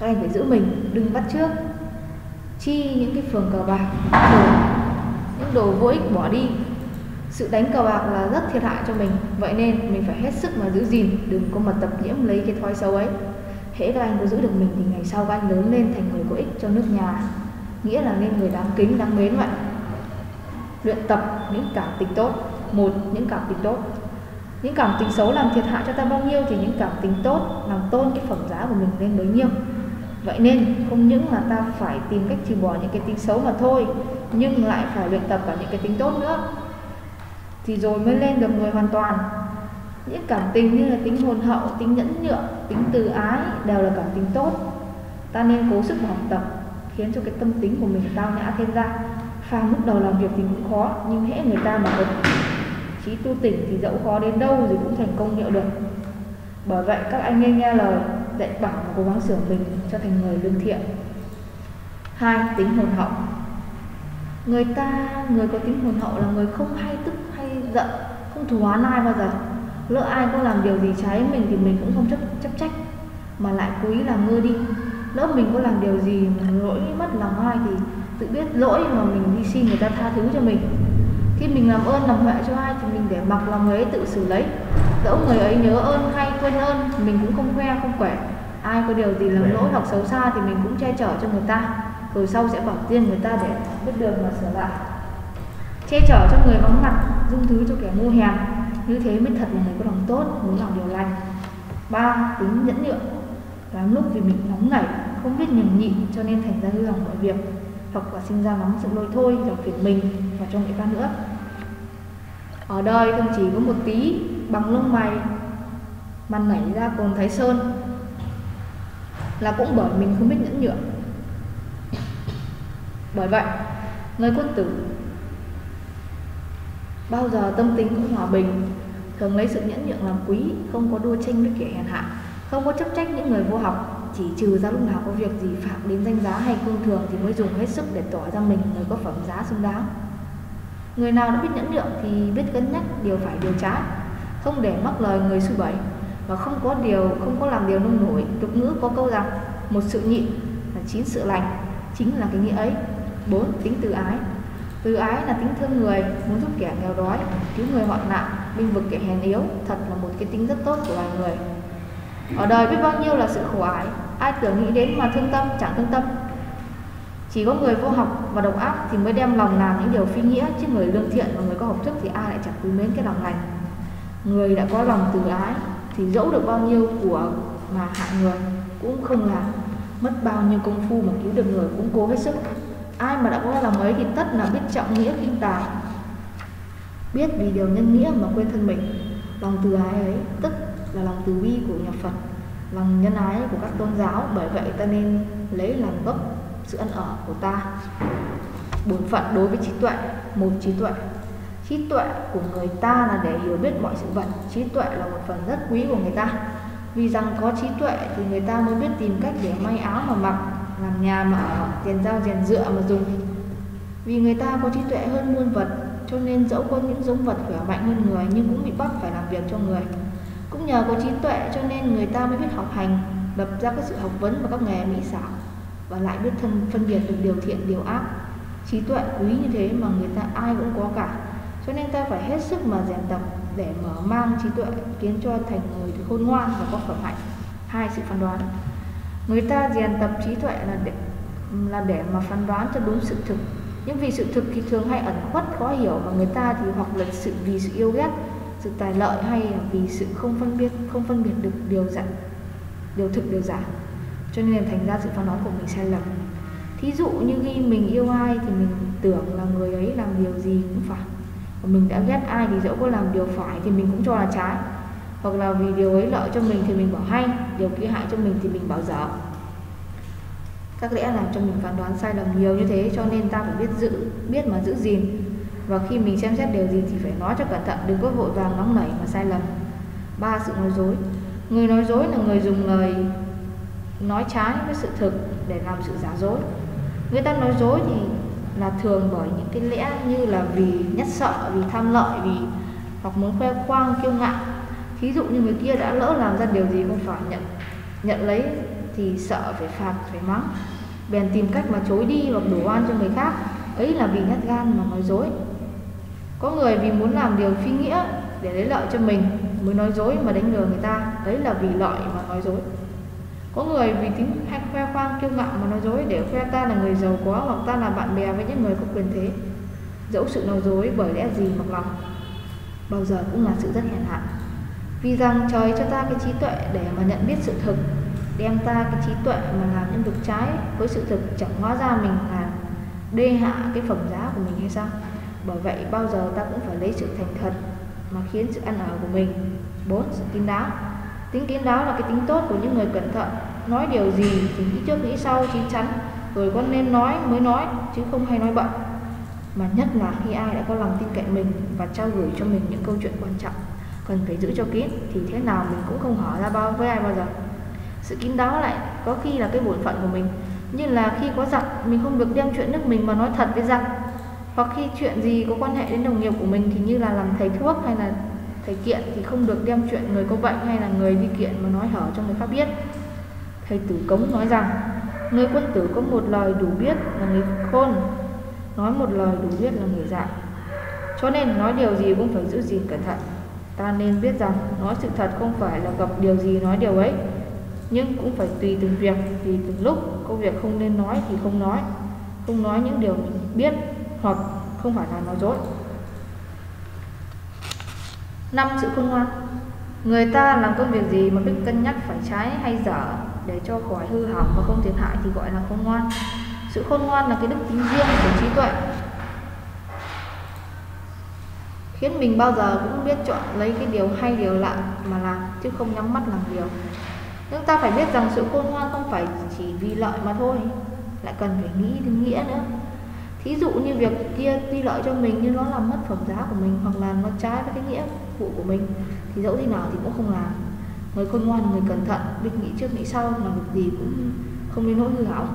Các anh phải giữ mình, đừng bắt chước chi những cái phường cờ bạc, những đồ vô ích bỏ đi. Sự đánh cờ bạc là rất thiệt hại cho mình, vậy nên mình phải hết sức mà giữ gìn, đừng có mà tập nhiễm lấy cái thói xấu ấy. Hễ các anh có giữ được mình thì ngày sau các anh lớn lên thành người có ích cho nước nhà, nghĩa là nên người đáng kính, đáng mến vậy. Luyện tập những cảm tính tốt. 1. Những cảm tính tốt. Những cảm tính xấu làm thiệt hại cho ta bao nhiêu thì những cảm tính tốt làm tôn cái phẩm giá của mình lên bấy nhiêu. Vậy nên không những là ta phải tìm cách trừ bỏ những cái tính xấu mà thôi, nhưng lại phải luyện tập cả những cái tính tốt nữa, thì rồi mới lên được người hoàn toàn. Những cảm tình như là tính hồn hậu, tính nhẫn nhượng, tính từ ái đều là cảm tình tốt. Ta nên cố sức học tập, khiến cho cái tâm tính của mình tao nhã thêm ra. Phàm lúc đầu làm việc thì cũng khó, nhưng hễ người ta mà có trí tu tỉnh thì dẫu khó đến đâu rồi cũng thành công hiệu được. Bởi vậy các anh nên nghe lời dạy bảo và cố gắng sửa mình cho thành người lương thiện. 2. Tính hồn hậu. Người có tính hồn hậu là người không hay tức hay giận, không thù oán ai bao giờ. Lỡ ai có làm điều gì trái mình thì mình cũng không chấp trách, mà lại cố ý làm ngơ đi. Lỡ mình có làm điều gì mà lỗi mất lòng ai thì tự biết lỗi mà mình đi xin người ta tha thứ cho mình. Khi mình làm ơn làm huệ cho ai thì mình để mặc lòng người ấy tự xử lấy. Dẫu người ấy nhớ ơn hay quên ơn, mình cũng không khoe không quẻ. Ai có điều gì làm lỗi hoặc xấu xa thì mình cũng che chở cho người ta, rồi sau sẽ bảo tiên người ta để biết đường mà sửa lại. Che chở cho người vắng mặt, dung thứ cho kẻ ngu hèn, như thế mới thật là người có lòng tốt, muốn làm điều lành. 3. Tính nhẫn nhượng. Lắm lúc vì mình nóng nảy, không biết nhường nhịn cho nên thành ra hư hỏng mọi việc, hoặc là sinh ra mắng sự lôi thôi, làm phiền mình và cho người ta nữa. Ở đời không chỉ có một tí bằng lông mày mà nảy ra cồn Thái Sơn, là cũng bởi mình không biết nhẫn nhượng. Bởi vậy, người quân tử bao giờ tâm tính cũng hòa bình, thường lấy sự nhẫn nhượng làm quý, không có đua tranh với kẻ hèn hạ, không có chấp trách những người vô học, chỉ trừ ra lúc nào có việc gì phạm đến danh giá hay cương thường thì mới dùng hết sức để tỏ ra mình người có phẩm giá xứng đáng. Người nào đã biết nhẫn nhượng thì biết cân nhắc điều phải điều trái, không để mắc lời người suy bẫy, và không có làm điều nông nổi. Tục ngữ có câu rằng một sự nhịn là 9 sự lành, chính là cái nghĩa ấy. 4. Tính từ ái. Từ ái là tính thương người, muốn giúp kẻ nghèo đói, cứu người hoạn nạn, binh vực kẻ hèn yếu, thật là một cái tính rất tốt của loài người. Ở đời biết bao nhiêu là sự khổ ái, ai tưởng nghĩ đến mà thương tâm chẳng thương tâm. Chỉ có người vô học và độc ác thì mới đem lòng làm những điều phi nghĩa, chứ người lương thiện và người có học thức thì ai lại chẳng quý mến cái lòng lành. Người đã có lòng từ ái thì dẫu được bao nhiêu của mà hại người cũng không làm, mất bao nhiêu công phu mà cứu được người cũng cố hết sức. Ai mà đã có lòng ấy thì tất là biết trọng nghĩa khinh tài, biết vì điều nhân nghĩa mà quên thân mình. Lòng từ ái ấy tức là lòng từ bi của nhà Phật, lòng nhân ái của các tôn giáo, bởi vậy ta nên lấy làm gốc sự ăn ở của ta. 4. Phận đối với trí tuệ. Một, trí tuệ. Trí tuệ của người ta là để hiểu biết mọi sự vật. Trí tuệ là một phần rất quý của người ta, vì rằng có trí tuệ thì người ta mới biết tìm cách để may áo mà mặc, làm nhà mà ở, rèn dao rèn dựa mà dùng. Vì người ta có trí tuệ hơn muôn vật, cho nên dẫu có những giống vật khỏe mạnh hơn người nhưng cũng bị bắt phải làm việc cho người. Cũng nhờ có trí tuệ cho nên người ta mới biết học hành, lập ra các sự học vấn và các nghề mỹ xảo, và lại biết phân biệt được điều thiện điều ác. Trí tuệ quý như thế mà người ta ai cũng có cả, cho nên ta phải hết sức mà rèn tập để mở mang trí tuệ, khiến cho thành người khôn ngoan và có phẩm hạnh. 2. Sự phán đoán. Người ta rèn tập trí tuệ là để mà phán đoán cho đúng sự thực, nhưng vì sự thực thì thường hay ẩn khuất khó hiểu, mà người ta thì hoặc là vì sự yêu ghét, sự tài lợi, hay là vì sự không phân biệt được điều thực điều giả, cho nên thành ra sự phán đoán của mình sai lầm. Thí dụ như khi mình yêu ai thì mình tưởng là người ấy làm điều gì cũng phải, và mình đã ghét ai thì dẫu có làm điều phải thì mình cũng cho là trái, hoặc là vì điều ấy lợi cho mình thì mình bảo hay, điều kia hại cho mình thì mình bảo dở. Các lẽ làm cho mình phán đoán sai lầm nhiều như thế, cho nên ta phải biết mà giữ gìn, và khi mình xem xét điều gì thì phải nói cho cẩn thận, đừng có vội vàng nóng nảy mà sai lầm. 3. Sự nói dối. Người nói dối là người dùng lời nói trái với sự thực để làm sự giả dối. Người ta nói dối thì là thường bởi những cái lẽ như là vì nhất sợ, vì tham lợi, vì hoặc muốn khoe khoang kiêu ngạo. Thí dụ như người kia đã lỡ làm ra điều gì không phải, nhận lấy thì sợ phải phạt, phải mắng, bèn tìm cách mà chối đi hoặc đổ oan cho người khác, ấy là vì nhát gan mà nói dối. Có người vì muốn làm điều phi nghĩa để lấy lợi cho mình mới nói dối mà đánh lừa người ta, ấy là vì lợi mà nói dối. Có người vì tính hay khoe khoang kiêu ngạo mà nói dối để khoe ta là người giàu có, hoặc ta là bạn bè với những người có quyền thế. Dẫu sự nói dối bởi lẽ gì mặc lòng bao giờ cũng là sự rất hèn hạ. Vì rằng trời cho ta cái trí tuệ để mà nhận biết sự thực, đem ta cái trí tuệ mà làm những việc trái với sự thực, chẳng hóa ra mình là đê hạ cái phẩm giá của mình hay sao? Bởi vậy bao giờ ta cũng phải lấy sự thành thật mà khiến sự ăn ở của mình. 4. Sự kín đáo. Tính kín đáo là cái tính tốt của những người cẩn thận, nói điều gì thì nghĩ trước nghĩ sau chín chắn, rồi có nên nói mới nói, chứ không hay nói bậy. Mà nhất là khi ai đã có lòng tin cậy mình và trao gửi cho mình những câu chuyện quan trọng, cần phải giữ cho kín, thì thế nào mình cũng không hỏi ra với ai bao giờ. Sự kín đáo lại có khi là cái bổn phận của mình, như là khi có giặc mình không được đem chuyện nước mình mà nói thật với giặc, hoặc khi chuyện gì có quan hệ đến đồng nghiệp của mình thì như là làm thầy thuốc hay là thầy kiện thì không được đem chuyện người có bệnh hay là người đi kiện mà nói hở cho người khác biết. Thầy Tử Cống nói rằng: người quân tử có một lời đủ biết là người khôn, nói một lời đủ biết là người dạ. Cho nên nói điều gì cũng phải giữ gìn cẩn thận. Ta nên biết rằng nói sự thật không phải là gặp điều gì nói điều ấy, nhưng cũng phải tùy từng việc, tùy từng lúc. Có việc không nên nói thì không nói, không nói những điều mình biết, hoặc không phải là nói dối. 5. Sự khôn ngoan. Người ta làm công việc gì mà biết cân nhắc phải trái hay dở để cho khỏi hư hỏng và không thiệt hại thì gọi là khôn ngoan. Sự khôn ngoan là cái đức tính riêng của trí tuệ, khiến mình bao giờ cũng biết chọn lấy cái điều hay điều lạ mà làm, chứ không nhắm mắt làm điều. Nhưng ta phải biết rằng sự khôn ngoan không phải chỉ vì lợi mà thôi, lại cần phải nghĩ đến nghĩa nữa. Thí dụ như việc kia tuy lợi cho mình nhưng nó làm mất phẩm giá của mình, hoặc là nó trái với cái nghĩa vụ của mình, thì dẫu thế nào thì cũng không làm. Người khôn ngoan, người cẩn thận, biết nghĩ trước nghĩ sau, làm việc gì cũng không đến nỗi hư hỏng.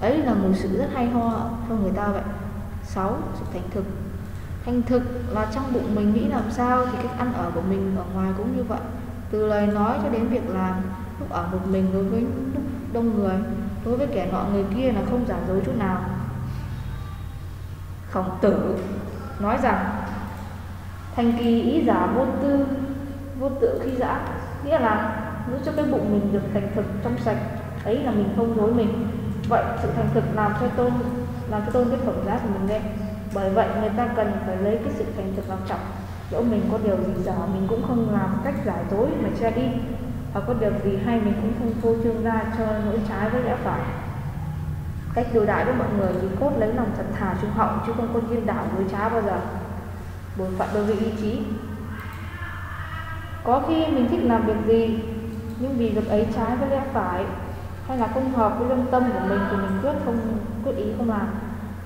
Ấy là một sự rất hay ho cho người ta vậy. 6. Sự thành thực. Thành thực là trong bụng mình nghĩ làm sao thì cách ăn ở của mình ở ngoài cũng như vậy. Từ lời nói cho đến việc làm, lúc ở một mình đối với lúc đông người, đối với kẻ nọ người kia là không giả dối chút nào. Khổng Tử nói rằng: thành kỳ ý giả vô tư, vô tự khi dã. Nghĩa là giữ cho cái bụng mình được thành thực trong sạch, ấy là mình không dối mình. Vậy sự thành thực làm cho tôi biết phẩm giá của mình lên. Bởi vậy người ta cần phải lấy cái sự thành thực làm trọng. Dẫu mình có điều gì dở mình cũng không làm cách giải dối mà che đi, hoặc có điều gì hay mình cũng không phô trương ra cho nỗi trái với lẽ phải. Cách đối đãi với mọi người thì cốt lấy lòng thật thà trung hậu, chứ không có điên đảo dối trá bao giờ. Bổn phận đối với ý chí. Có khi mình thích làm việc gì, nhưng vì việc ấy trái với lẽ phải hay là không hợp với lương tâm của mình thì mình quyết ý không làm.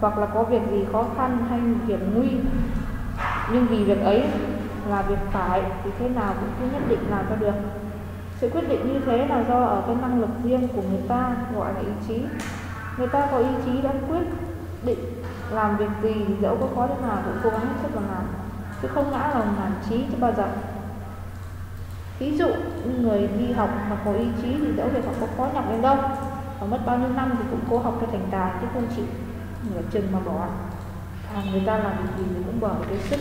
Hoặc là có việc gì khó khăn hay việc nguy, nhưng vì việc ấy là việc phải thì thế nào cũng nhất định làm cho được. Sự quyết định như thế là do ở cái năng lực riêng của người ta, gọi là ý chí. Người ta có ý chí đã quyết định làm việc gì thì dẫu có khó thế nào cũng cố gắng hết sức mà làm, chứ không ngã lòng nản chí chứ bao giờ. Ví dụ người đi học mà có ý chí thì dẫu việc học có khó nhọc đến đâu và mất bao nhiêu năm thì cũng cố học cho thành tài, chứ không chỉ nửa chừng mà bỏ. Người ta làm việc gì thì cũng bỏ cái sức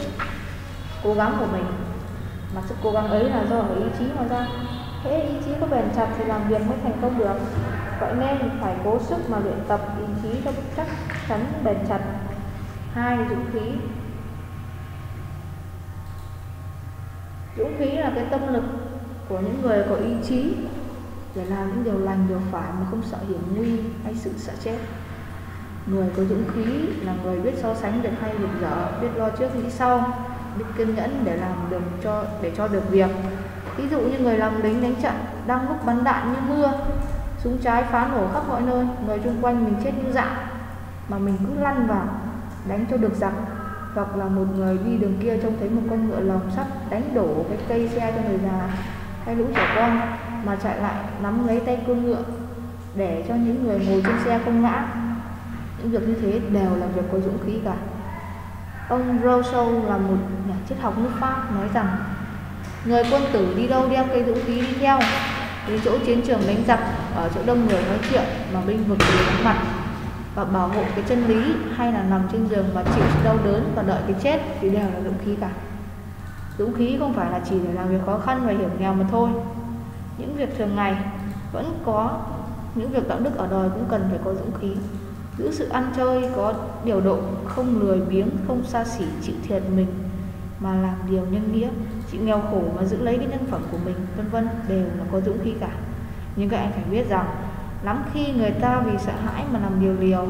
cố gắng của mình, mà sức cố gắng ấy là do cái ý chí mà ra. Thế ý chí có bền chặt thì làm việc mới thành công được. Vậy nên phải cố sức mà luyện tập ý chí cho chắc chắn bền chặt. 2. Dũng khí. Dũng khí là cái tâm lực của những người có ý chí để làm những điều lành điều phải mà không sợ hiểm nguy hay sự sợ chết. Người có dũng khí là người biết so sánh được hay việc dở, biết lo trước nghĩ sau, biết kiên nhẫn để làm được việc. Ví dụ như người làm lính đánh trận đang lúc bắn đạn như mưa, súng trái phá nổ khắp mọi nơi, người xung quanh mình chết như dại mà mình cứ lăn vào đánh cho được giặc. Hoặc là một người đi đường kia trông thấy một con ngựa lồng sắt đánh đổ cái cây xe cho người già hay lũ trẻ con mà chạy lại nắm lấy tay con ngựa để cho những người ngồi trên xe không ngã. Những việc như thế đều là việc có dũng khí cả. Ông Rousseau là một nhà triết học nước Pháp nói rằng: người quân tử đi đâu đeo cây dũng khí đi theo, đến chỗ chiến trường đánh giặc, ở chỗ đông người nói chuyện mà binh vực thì đánh mặt, và bảo hộ cái chân lý hay là nằm trên giường và chịu sự đau đớn và đợi cái chết thì đều là dũng khí cả. Dũng khí không phải là chỉ để làm việc khó khăn và hiểm nghèo mà thôi. Những việc thường ngày vẫn có, những việc đạo đức ở đời cũng cần phải có dũng khí. Giữ sự ăn chơi có điều độ, không lười biếng, không xa xỉ, chịu thiệt mình mà làm điều nhân nghĩa, chịu nghèo khổ mà giữ lấy cái nhân phẩm của mình, vân vân, đều là có dũng khí cả. Nhưng các anh phải biết rằng lắm khi người ta vì sợ hãi mà làm điều liều,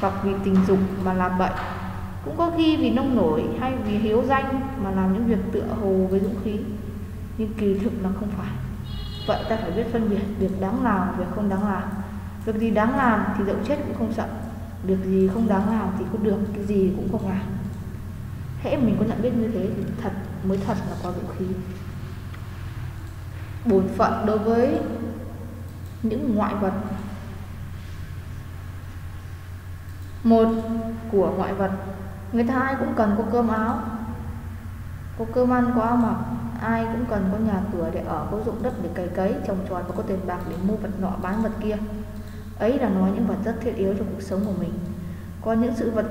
hoặc vì tình dục mà làm bậy, cũng có khi vì nông nổi hay vì hiếu danh mà làm những việc tựa hồ với dũng khí, nhưng kỳ thực là không phải. Vậy ta phải biết phân biệt việc đáng làm, việc không đáng làm. Việc gì đáng làm thì dẫu chết cũng không sợ, việc gì không đáng làm thì có được cái gì cũng không làm. Hễ mình có nhận biết như thế thì thật mới thật là có dũng khí. bổn phận đối với những ngoại vật. Một, của ngoại vật. Người ta ai cũng cần có cơm áo, có cơm ăn, có áo mặc. Ai cũng cần có nhà cửa để ở, có ruộng đất để cày cấy, trồng trọt và có tiền bạc để mua vật nọ bán vật kia. Ấy là nói những vật rất thiết yếu cho cuộc sống của mình. Có những sự vật,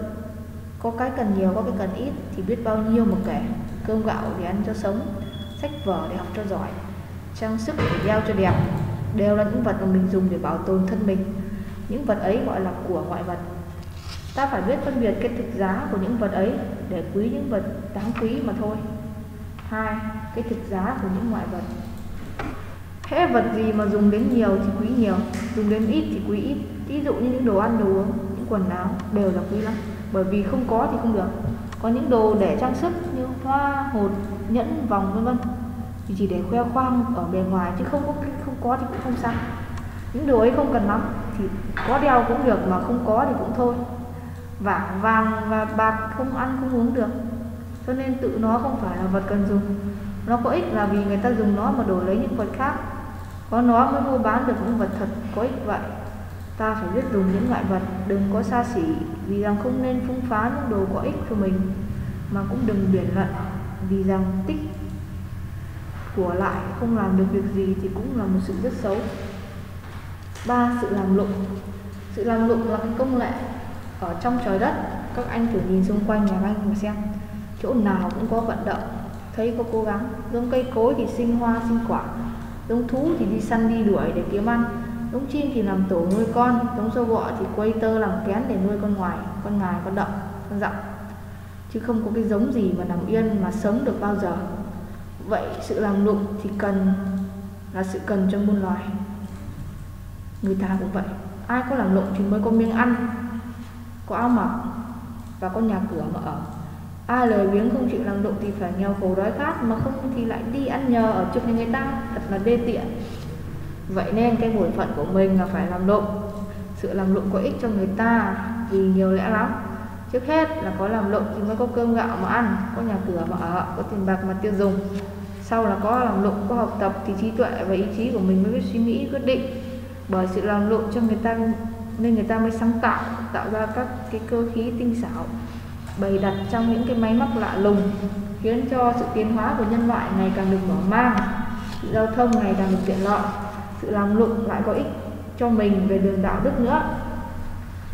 có cái cần nhiều, có cái cần ít thì biết bao nhiêu mà kể. Cơm gạo để ăn cho sống, sách vở để học cho giỏi, trang sức để đeo cho đẹp, đều là những vật mà mình dùng để bảo tồn thân mình. Những vật ấy gọi là của ngoại vật. Ta phải biết phân biệt cái thực giá của những vật ấy để quý những vật đáng quý mà thôi. 2. Cái thực giá của những ngoại vật. Hễ vật gì mà dùng đến nhiều thì quý nhiều, dùng đến ít thì quý ít. Ví dụ như những đồ ăn, đồ uống, những quần áo đều là quý lắm, bởi vì không có thì không được. Có những đồ để trang sức như hoa, hột, nhẫn, vòng vân vân thì chỉ để khoe khoang ở bề ngoài, chứ không có thì cũng không sao. Những đồ ấy không cần lắm thì có đeo cũng được, mà không có thì cũng thôi. Vàng và bạc không ăn không uống được, cho nên tự nó không phải là vật cần dùng. Nó có ích là vì người ta dùng nó mà đổi lấy những vật khác, có nó mới mua bán được những vật thật có ích vậy. Ta phải biết dùng những loại vật, đừng có xa xỉ, vì rằng không nên phung phá những đồ có ích cho mình, mà cũng đừng biển lận, vì rằng tích của lại không làm được việc gì thì cũng là một sự rất xấu. 3. Sự làm lụng. Sự làm lụng là cái công lệ ở trong trời đất. Các anh thử nhìn xung quanh nhà anh mà xem, chỗ nào cũng có vận động, thấy có cố gắng. Giống cây cối thì sinh hoa sinh quả, giống thú thì đi săn đi đuổi để kiếm ăn, giống chim thì làm tổ nuôi con, giống sâu bọ thì quây tơ làm kén để nuôi con ngoài, con ngài, con đậu, con dặm. Chứ không có cái giống gì mà nằm yên mà sống được bao giờ. Vậy sự làm lụng thì cần trong muôn loài. Người ta cũng vậy, ai có làm lụng thì mới có miếng ăn, có áo mặc và có nhà cửa mà ở. Ai lười biếng không chịu làm lụng thì phải nghèo khổ đói khát, mà không thì lại đi ăn nhờ ở trước người ta, thật là đê tiện. Vậy nên cái bổn phận của mình là phải làm lụng. Sự làm lụng có ích cho người ta vì nhiều lẽ lắm. Trước hết là có làm lụng thì mới có cơm gạo mà ăn, có nhà cửa mà ở, có tiền bạc mà tiêu dùng. Sau là có làm lụng, có học tập thì trí tuệ và ý chí của mình mới biết suy nghĩ quyết định. Bởi sự làm lụng cho người ta nên người ta mới sáng tạo, tạo ra các cái cơ khí tinh xảo bày đặt trong những cái máy móc lạ lùng, khiến cho sự tiến hóa của nhân loại ngày càng được mở mang, sự giao thông ngày càng được tiện lợi. Sự làm lụng lại có ích cho mình về đường đạo đức nữa,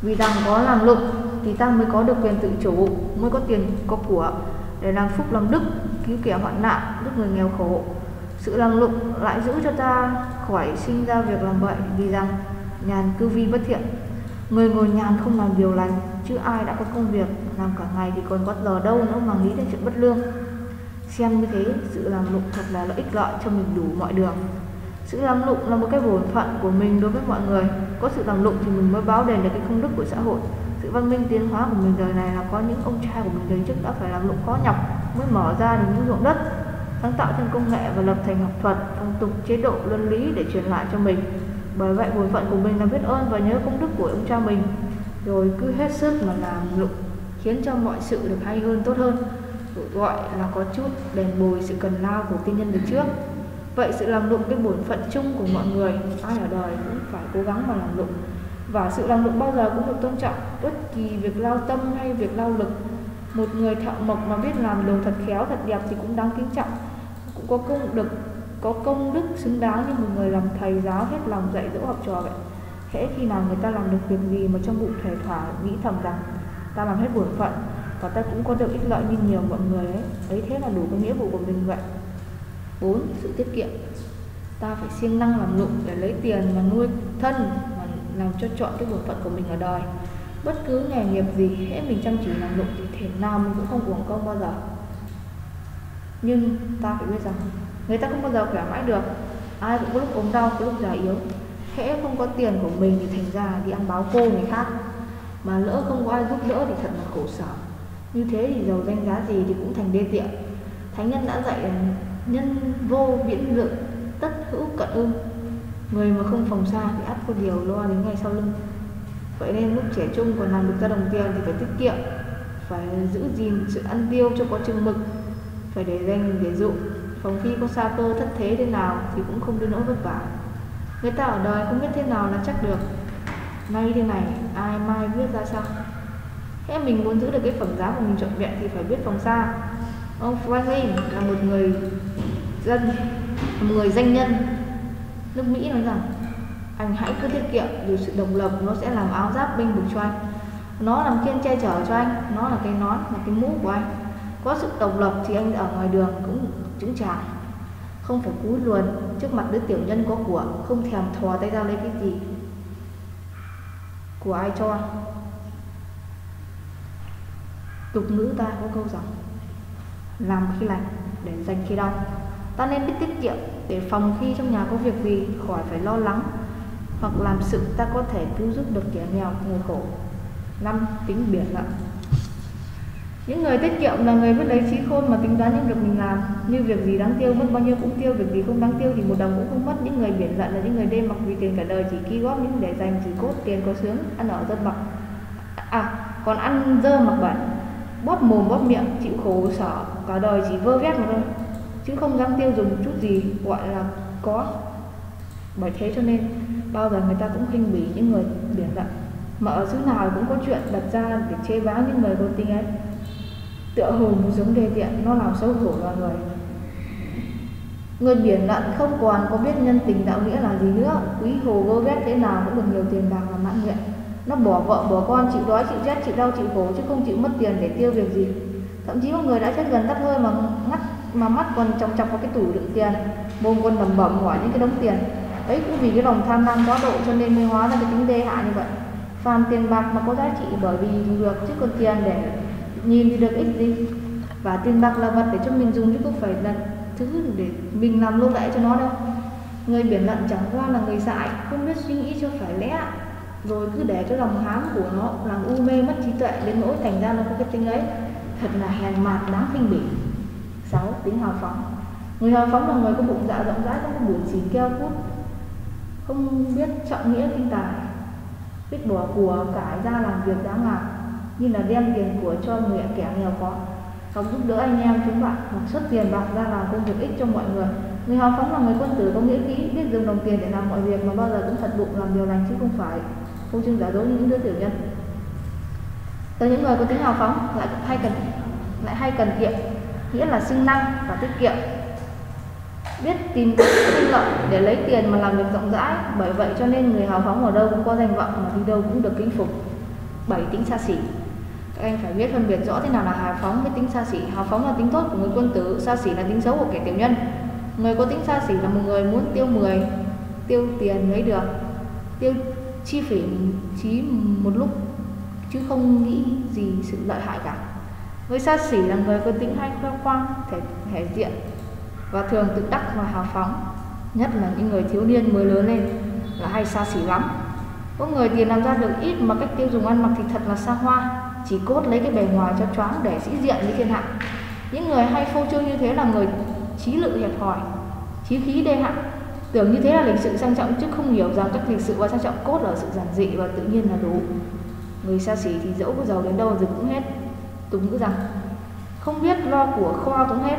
vì rằng có làm lụng thì ta mới có được quyền tự chủ, mới có tiền có của để làm phúc làm đức, cứu kẻ hoạn nạn, giúp người nghèo khổ. Sự làm lụng lại giữ cho ta khỏi sinh ra việc làm bậy, vì rằng nhàn cư vi bất thiện, người ngồi nhàn không làm điều lành. Chứ ai đã có công việc làm cả ngày thì còn có giờ đâu nữa mà nghĩ đến chuyện bất lương. Xem như thế, sự làm lụng thật là lợi ích lợi cho mình đủ mọi đường. Sự làm lụng là một cái bổn phận của mình đối với mọi người. Có sự làm lụng thì mình mới báo đền được cái công đức của xã hội. Sự văn minh tiến hóa của mình đời này là có những ông cha của mình đời trước đã phải làm lụng khó nhọc mới mở ra được những ruộng đất, sáng tạo thêm công nghệ và lập thành học thuật, phong tục, chế độ, luân lý để truyền lại cho mình. Bởi vậy bổn phận của mình là biết ơn và nhớ công đức của ông cha mình, rồi cứ hết sức mà làm lụng, khiến cho mọi sự được hay hơn, tốt hơn, gọi là có chút đền bồi sự cần lao của tiên nhân đời trước. Vậy sự làm lụng cái bổn phận chung của mọi người, ai ở đời cũng phải cố gắng mà làm lụng. Và sự làm lụng bao giờ cũng được tôn trọng, bất kỳ việc lao tâm hay việc lao lực. Một người thợ mộc mà biết làm đồ thật khéo, thật đẹp thì cũng đáng kính trọng, cũng có công đức xứng đáng như một người làm thầy giáo hết lòng dạy dỗ học trò vậy. Hễ khi nào người ta làm được việc gì mà trong bụng thể thỏa nghĩ thầm rằng ta làm hết bổn phận và ta cũng có được ích lợi như nhiều mọi người ấy thế là đủ cái nghĩa vụ của mình vậy. 4. Sự tiết kiệm. Ta phải siêng năng làm lụng để lấy tiền mà nuôi thân, mà làm cho trọn cái bổn phận của mình ở đời. Bất cứ nghề nghiệp gì, hễ mình chăm chỉ làm lụng thì thể nào mình cũng không uổng công bao giờ. Nhưng ta phải biết rằng người ta không bao giờ khỏe mãi được, ai cũng có lúc ốm đau, có lúc già yếu. Hễ không có tiền của mình thì thành ra đi ăn báo cô người khác, mà lỡ không có ai giúp đỡ thì thật là khổ sở. Như thế thì giàu danh giá gì thì cũng thành đê tiện. Thánh nhân đã dạy nhân vô viễn dự, tất hữu cận ưng. Người mà không phòng xa thì ắt có điều lo đến ngay sau lưng. Vậy nên lúc trẻ trung còn làm được ra đồng tiền thì phải tiết kiệm, phải giữ gìn sự ăn tiêu cho có chừng mực, phải để dành để dụ, Còn khi có xa cơ thất thế thế nào thì cũng không đến nỗi vất vả. Người ta ở đời không biết thế nào là chắc được. Nay thế này, ai mai biết ra sao? Thế mình muốn giữ được cái phẩm giá của mình trọn vẹn thì phải biết phòng xa. Ông Franklin là một người danh nhân nước Mỹ nói rằng: anh hãy cứ tiết kiệm, dù sự độc lập nó sẽ làm áo giáp binh vực cho anh, nó làm khiên che chở cho anh, nó là cái nón, là cái mũ của anh. Có sự độc lập thì anh ở ngoài đường cũng chững chạc, không phải cúi luồn trước mặt đứa tiểu nhân có của, không thèm thò tay ra lấy cái gì của ai cho. Tục ngữ ta có câu rằng: làm khi lành để dành khi đau. Ta nên biết tiết kiệm để phòng khi trong nhà có việc gì khỏi phải lo lắng, hoặc làm sự ta có thể cứu giúp được kẻ nghèo người khổ. 5. Tính biển lặng. Những người tiết kiệm là người biết lấy trí khôn mà tính toán những việc mình làm, như việc gì đáng tiêu mất bao nhiêu cũng tiêu, việc gì không đáng tiêu thì một đồng cũng không mất. Những người biển lận là những người đê mặc vì tiền cả đời, chỉ ki góp những để dành, chỉ cốt tiền có sướng, ăn ở dơ mặc còn ăn dơ mặc bẩn, bóp mồm bóp miệng, chịu khổ sở cả đời, chỉ vơ vét mà thôi chứ không dám tiêu dùng chút gì gọi là có. Bởi thế cho nên bao giờ người ta cũng khinh bỉ những người biển lận, mà ở xứ nào cũng có chuyện đặt ra để chê bá những người vô tình ấy, tựa hồ một giống đề tiện, nó làm xấu hổ loài người. Người biển lận không còn có biết nhân tình đạo nghĩa là gì nữa, quý hồ vơ vét thế nào cũng được nhiều tiền bạc là mãn nguyện. Nó bỏ vợ bỏ con, chịu đói chịu rét chịu đau chịu khổ chứ không chịu mất tiền để tiêu việc gì. Thậm chí có người đã chết gần tắt hơi mà mắt còn chòng chọc vào cái tủ đựng tiền, mồm còn lẩm bẩm hỏi những cái đống tiền ấy, cũng vì cái lòng tham lam quá độ cho nên mới hóa ra cái tính đê hạ như vậy. Phàm tiền bạc mà có giá trị bởi vì dùng được, chứ còn tiền để nhìn thì được ích gì. Và tiền bạc là vật để cho mình dùng, chứ không phải là thứ để mình làm lô lãi cho nó đâu. Người biển lận chẳng qua là người dại, không biết suy nghĩ cho phải lẽ, rồi cứ để cho lòng hám của nó làm u mê mất trí tuệ, đến nỗi thành ra nó có cái tính ấy. Thật là hèn mạt đáng khinh bỉ. 6. Tính hào phóng. Người hào phóng là người có bụng dạ rộng rãi, không có buồn chỉ keo cút, không biết trọng nghĩa kinh tài, biết bỏ của cải ra làm việc đáng làm, như là đem tiền của cho người kẻ nghèo khó, hoặc giúp đỡ anh em chúng bạn, hoặc xuất tiền bạc ra làm công việc ích cho mọi người. Người hào phóng là người quân tử có nghĩa khí, biết dùng đồng tiền để làm mọi việc, mà bao giờ cũng thật bụng làm điều lành chứ không phải không chừng giả dối như những đứa tiểu nhân. Tới những người có tính hào phóng lại hay cần kiệm, nghĩa là siêng năng và tiết kiệm, biết tìm cách sinh lợi để lấy tiền mà làm việc rộng rãi. Bởi vậy cho nên người hào phóng ở đâu cũng có danh vọng, mà đi đâu cũng được kính phục. 7. Tính xa xỉ. Các anh phải biết phân biệt rõ thế nào là hào phóng với tính xa xỉ. Hào phóng là tính tốt của người quân tử, xa xỉ là tính xấu của kẻ tiểu nhân. Người có tính xa xỉ là một người muốn tiêu tiền lấy được, tiêu chi phí một lúc chứ không nghĩ gì sự lợi hại cả. Người xa xỉ là người có tính hay khoe khoang thể diện và thường tự đắc và hào phóng, nhất là những người thiếu niên mới lớn lên là hay xa xỉ lắm. Có người tiền làm ra được ít mà cách tiêu dùng ăn mặc thì thật là xa hoa, chỉ cốt lấy cái bề ngoài cho choáng để sĩ diện với thiên hạ. Những người hay phô trương như thế là người trí lự hẹp hòi, trí khí đê hạn, tưởng như thế là lịch sự sang trọng chứ không hiểu rằng các lịch sự và sang trọng cốt ở sự giản dị và tự nhiên là đủ. Người xa xỉ thì dẫu có giàu đến đâu rồi cũng hết. Tục ngữ rằng không biết lo của kho cũng hết.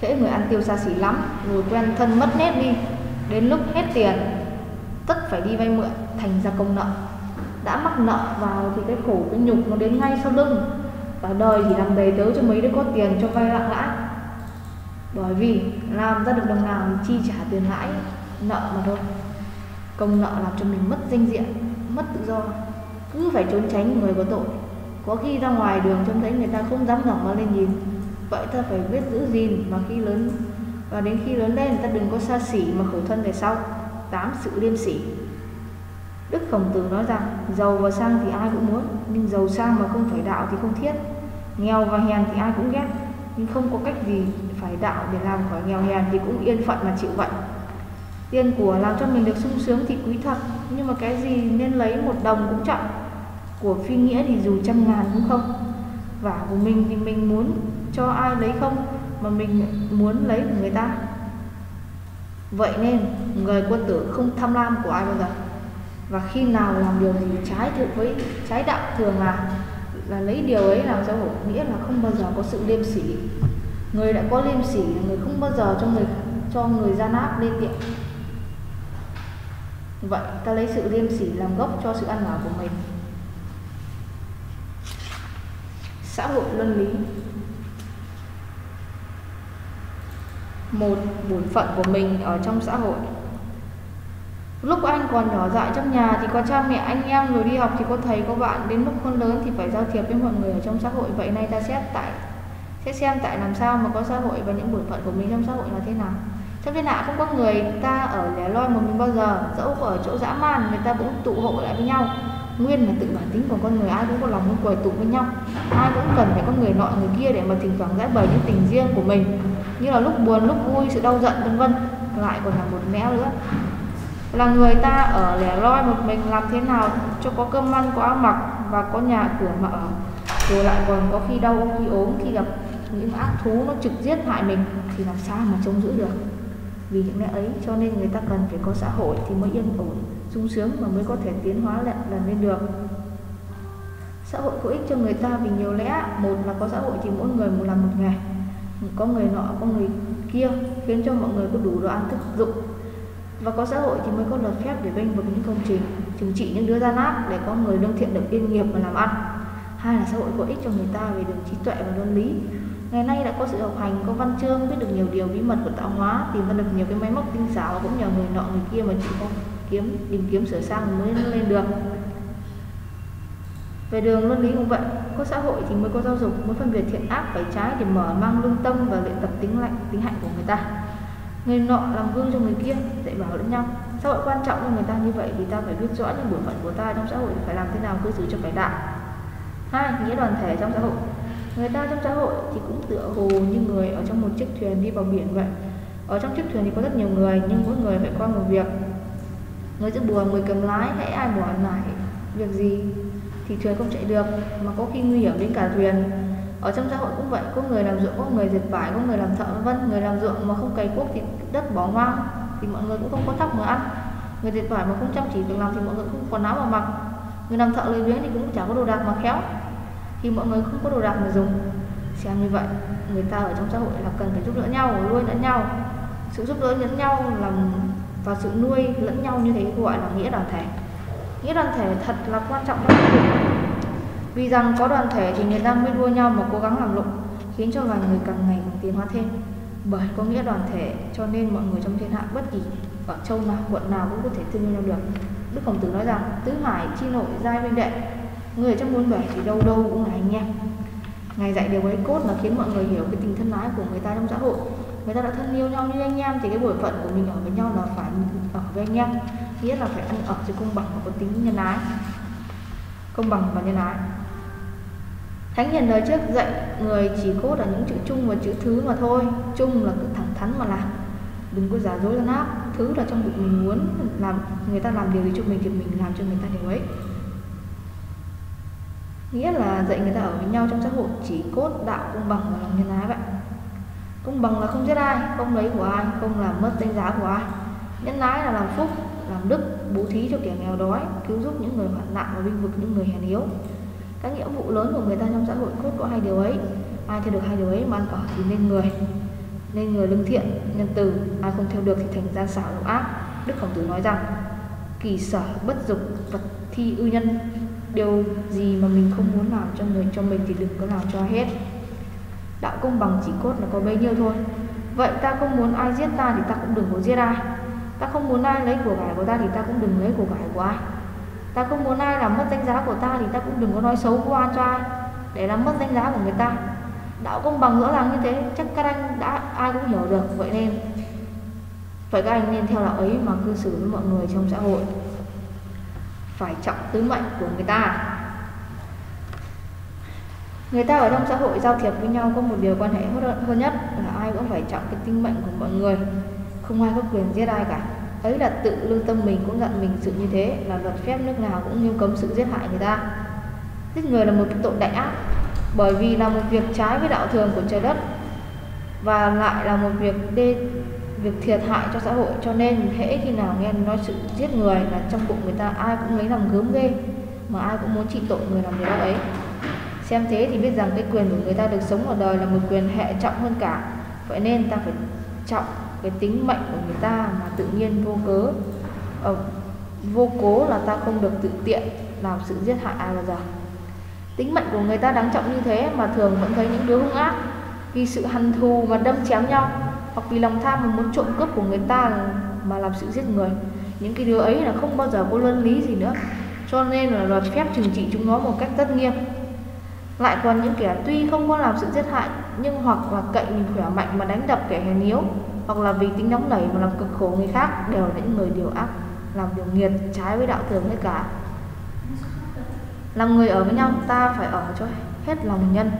Thế người ăn tiêu xa xỉ lắm rồi quen thân mất nét đi, đến lúc hết tiền tất phải đi vay mượn, thành ra công nợ. Đã mắc nợ vào thì cái khổ cái nhục nó đến ngay sau lưng, cả đời chỉ làm đầy tớ cho mấy đứa có tiền cho vay lặng lãi, bởi vì làm ra được đồng nào mình chi trả tiền lãi nợ mà thôi. Công nợ làm cho mình mất danh diện, mất tự do, cứ phải trốn tránh người có tội. Có khi ra ngoài đường trông thấy người ta không dám ngẩng lên nhìn, vậy ta phải biết giữ gìn, mà đến khi lớn lên người ta đừng có xa xỉ mà khổ thân về sau. 8. Sự liêm sỉ. Đức Khổng Tử nói rằng giàu và sang thì ai cũng muốn, nhưng giàu sang mà không phải đạo thì không thiết. Nghèo và hèn thì ai cũng ghét, nhưng không có cách gì phải đạo để làm khỏi nghèo hèn thì cũng yên phận mà chịu vậy. Tiền của làm cho mình được sung sướng thì quý thật, nhưng mà cái gì nên lấy một đồng cũng chậm. Của phi nghĩa thì dù trăm ngàn cũng không. Vả của mình thì mình muốn cho ai lấy không, mà mình muốn lấy của người ta. Vậy nên người quân tử không tham lam của ai bao giờ, và khi nào làm điều gì trái đạo thường là lấy điều ấy làm xấu hổ, nghĩa là không bao giờ có sự liêm sỉ. Người đã có liêm sỉ là người không bao giờ cho người gian ác lên miệng. Vậy ta lấy sự liêm sỉ làm gốc cho sự ăn ở của mình. Xã hội luân lý. Một, bổn phận của mình ở trong xã hội. Lúc anh còn nhỏ dại trong nhà thì có cha mẹ anh em, rồi đi học thì có thầy có bạn, đến lúc con lớn thì phải giao thiệp với mọi người ở trong xã hội. Vậy nay ta sẽ xem tại làm sao mà có xã hội và những bổn phận của mình trong xã hội là thế nào. Trong thiên hạ không có người ta ở lẻ loi một mình bao giờ, dẫu ở chỗ dã man người ta cũng tụ hội lại với nhau. Nguyên là tự bản tính của con người, ai cũng có lòng muốn quầy tụ với nhau, ai cũng cần phải có người nọ người kia để mà thỉnh thoảng giải bày những tình riêng của mình, như là lúc buồn lúc vui, sự đau giận vân vân. Lại còn là một mẹo nữa là người ta ở lẻ loi một mình làm thế nào cho có cơm ăn, có áo mặc và có nhà cửa mà ở, rồi lại còn có khi đau khi ốm, khi gặp những ác thú nó trực giết hại mình thì làm sao mà chống giữ được. Vì những lẽ ấy cho nên người ta cần phải có xã hội thì mới yên ổn, sung sướng mà mới có thể tiến hóa lần lên được. Xã hội có ích cho người ta vì nhiều lẽ. Một là có xã hội thì mỗi người một làm một nghề, có người nọ có người kia, khiến cho mọi người có đủ đồ ăn thức dụng. Và có xã hội thì mới có luật phép để bênh vực những công trình, trừng trị những đứa gian ác để có người lương thiện được yên nghiệp và làm ăn. Hai là xã hội có ích cho người ta về đường trí tuệ và luân lý. Ngày nay đã có sự học hành, có văn chương, biết được nhiều điều bí mật của tạo hóa, tìm ra được nhiều cái máy móc tinh xảo, cũng nhờ người nọ người kia mà chịu tìm kiếm sửa sang mới lên được. Về đường luân lý cũng vậy, có xã hội thì mới có giáo dục, mới phân biệt thiện ác phải trái để mở mang lương tâm và luyện tập tính hạnh của người ta. Người nọ làm gương cho người kia, dạy bảo lẫn nhau. Xã hội quan trọng cho người ta như vậy vì ta phải biết rõ những bổn phận của ta trong xã hội, phải làm thế nào cư xử cho phải đạo. Hai, nghĩa đoàn thể trong xã hội. Người ta trong xã hội thì cũng tựa hồ như người ở trong một chiếc thuyền đi vào biển vậy. Ở trong chiếc thuyền thì có rất nhiều người, nhưng mỗi người phải coi một việc. Người giữ buồm, người cầm lái, hễ ai bỏ lại việc gì thì thuyền không chạy được, mà có khi nguy hiểm đến cả thuyền. Ở trong xã hội cũng vậy, có người làm ruộng, có người dệt vải, có người làm thợ vân. Người làm ruộng mà không cày cuốc thì đất bỏ hoang, thì mọi người cũng không có thóc mà ăn. Người dệt vải mà không chăm chỉ việc làm thì mọi người cũng không còn áo mà mặc. Người làm thợ lười biếng thì cũng chẳng có đồ đạc mà khéo, thì mọi người không có đồ đạc mà dùng. Xem như vậy, người ta ở trong xã hội là cần phải giúp đỡ nhau, nuôi lẫn nhau. Sự giúp đỡ lẫn nhau và sự nuôi lẫn nhau như thế gọi là nghĩa đoàn thể. Nghĩa đoàn thể thật là quan trọng trong xã hội, vì rằng có đoàn thể thì người ta mới đua nhau mà cố gắng làm lụng, khiến cho loài người càng ngày càng tiến hóa thêm. Bởi có nghĩa đoàn thể cho nên mọi người trong thiên hạ, bất kỳ ở châu nào, quận nào cũng có thể tương nhau được. Đức Khổng Tử nói rằng tứ hải chi nội giai huynh đệ, người trong muôn bể thì đâu đâu cũng là anh em. Ngài dạy điều ấy cốt là khiến mọi người hiểu cái tình thân ái của người ta trong xã hội. Người ta đã thân yêu nhau như anh em thì cái bổn phận của mình ở với nhau là phải ở với anh em, nghĩa là phải ăn ở cho công bằng và có tính nhân ái. Công bằng và nhân ái. Thánh hiền đời trước dạy người chỉ cốt là những chữ chung và chữ thứ mà thôi. Chung là cứ thẳng thắn mà làm, đừng có giả dối gian ác. Thứ là trong bụng mình muốn làm, người ta làm điều gì cho mình thì mình làm cho người ta điều ấy. Nghĩa là dạy người ta ở với nhau trong xã hội chỉ cốt đạo công bằng và lòng nhân ái vậy. Công bằng là không giết ai, không lấy của ai, không làm mất danh giá của ai. Nhân ái là làm phúc, làm đức, bố thí cho kẻ nghèo đói, cứu giúp những người hoạn nạn và bênh vực những người hèn yếu. Các nghĩa vụ lớn của người ta trong xã hội cốt có hai điều ấy. Ai theo được hai điều ấy mà ăn ở thì nên người lương thiện, nhân từ. Ai không theo được thì thành gian xảo độc ác. Đức Khổng Tử nói rằng kỳ sở bất dục, vật thi ư nhân. Điều gì mà mình không muốn làm cho mình thì đừng có làm cho hết. Đạo công bằng chỉ cốt là có bấy nhiêu thôi. Vậy ta không muốn ai giết ta thì ta cũng đừng có giết ai. Ta không muốn ai lấy của cải của ta thì ta cũng đừng lấy của cải của ai. Ta không muốn ai làm mất danh giá của ta thì ta cũng đừng có nói xấu qua cho ai để làm mất danh giá của người ta. Đạo công bằng rõ ràng như thế, chắc các anh đã ai cũng hiểu được. Vậy các anh nên theo đạo ấy mà cư xử với mọi người trong xã hội. Phải trọng tứ mệnh của người ta. Người ta ở trong xã hội giao thiệp với nhau có một điều quan hệ hơn nhất là ai cũng phải trọng cái tính mệnh của mọi người. Không ai có quyền giết ai cả. Ấy là tự lương tâm mình cũng dặn mình sự như thế, là luật phép nước nào cũng nghiêm cấm sự giết hại người ta. Giết người là một cái tội đại ác, bởi vì là một việc trái với đạo thường của trời đất, và lại là một việc thiệt hại cho xã hội. Cho nên hễ khi nào nghe nói sự giết người là trong bụng người ta ai cũng lấy làm gớm ghê, mà ai cũng muốn trị tội người làm điều đó ấy. Xem thế thì biết rằng cái quyền của người ta được sống ở đời là một quyền hệ trọng hơn cả. Vậy nên ta phải trọng cái tính mệnh của người ta mà tự nhiên vô cớ. Vô cố là ta không được tự tiện làm sự giết hại ai bao giờ. Tính mệnh của người ta đáng trọng như thế mà thường vẫn thấy những đứa hung ác vì sự hằn thù mà đâm chém nhau, hoặc vì lòng tham mà muốn trộm cướp của người ta mà làm sự giết người. Những cái đứa ấy là không bao giờ có luân lý gì nữa, cho nên là luật phép trừng trị chúng nó một cách rất nghiêm. Lại còn những kẻ tuy không có làm sự giết hại nhưng hoặc là cậy mình khỏe mạnh mà đánh đập kẻ hèn yếu, hoặc là vì tính nóng nảy mà làm cực khổ người khác, đều là những người điều ác, làm điều nghiệt trái với đạo thường hết cả. Làm người ở với nhau ta phải ở cho hết lòng nhân,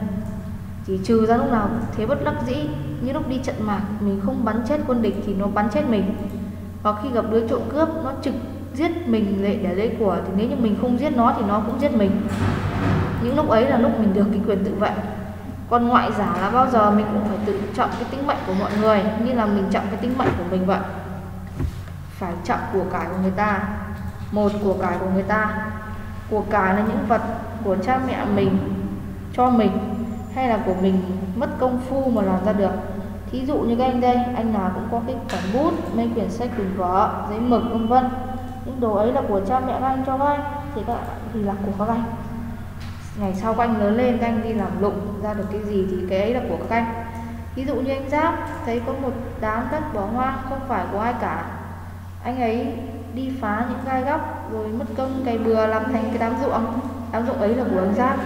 chỉ trừ ra lúc nào thế bất đắc dĩ, như lúc đi trận mạc mình không bắn chết quân địch thì nó bắn chết mình, hoặc khi gặp đứa trộm cướp nó trực giết mình để lấy của thì nếu như mình không giết nó thì nó cũng giết mình. Những lúc ấy là lúc mình được cái quyền tự vệ. Còn ngoại giả là bao giờ mình cũng phải tự trọng cái tính mệnh của mọi người, như là mình trọng cái tính mệnh của mình vậy. Phải trọng của cải của người ta. Một, của cải của người ta. Của cải là những vật của cha mẹ mình cho mình, hay là của mình mất công phu mà làm ra được. Thí dụ như các anh đây, anh nào cũng có cái quyển bút, mấy quyển sách, quyển vở, giấy mực v.v. Những đồ ấy là của cha mẹ các anh cho các anh, thì là của các anh. Ngày sau các anh lớn lên, các anh đi làm lụng ra được cái gì thì cái ấy là của các anh. Ví dụ như anh Giáp thấy có một đám đất bỏ hoang không phải của ai cả, anh ấy đi phá những gai góc rồi mất công cày bừa làm thành cái đám ruộng. Đám ruộng ấy là của anh Giáp.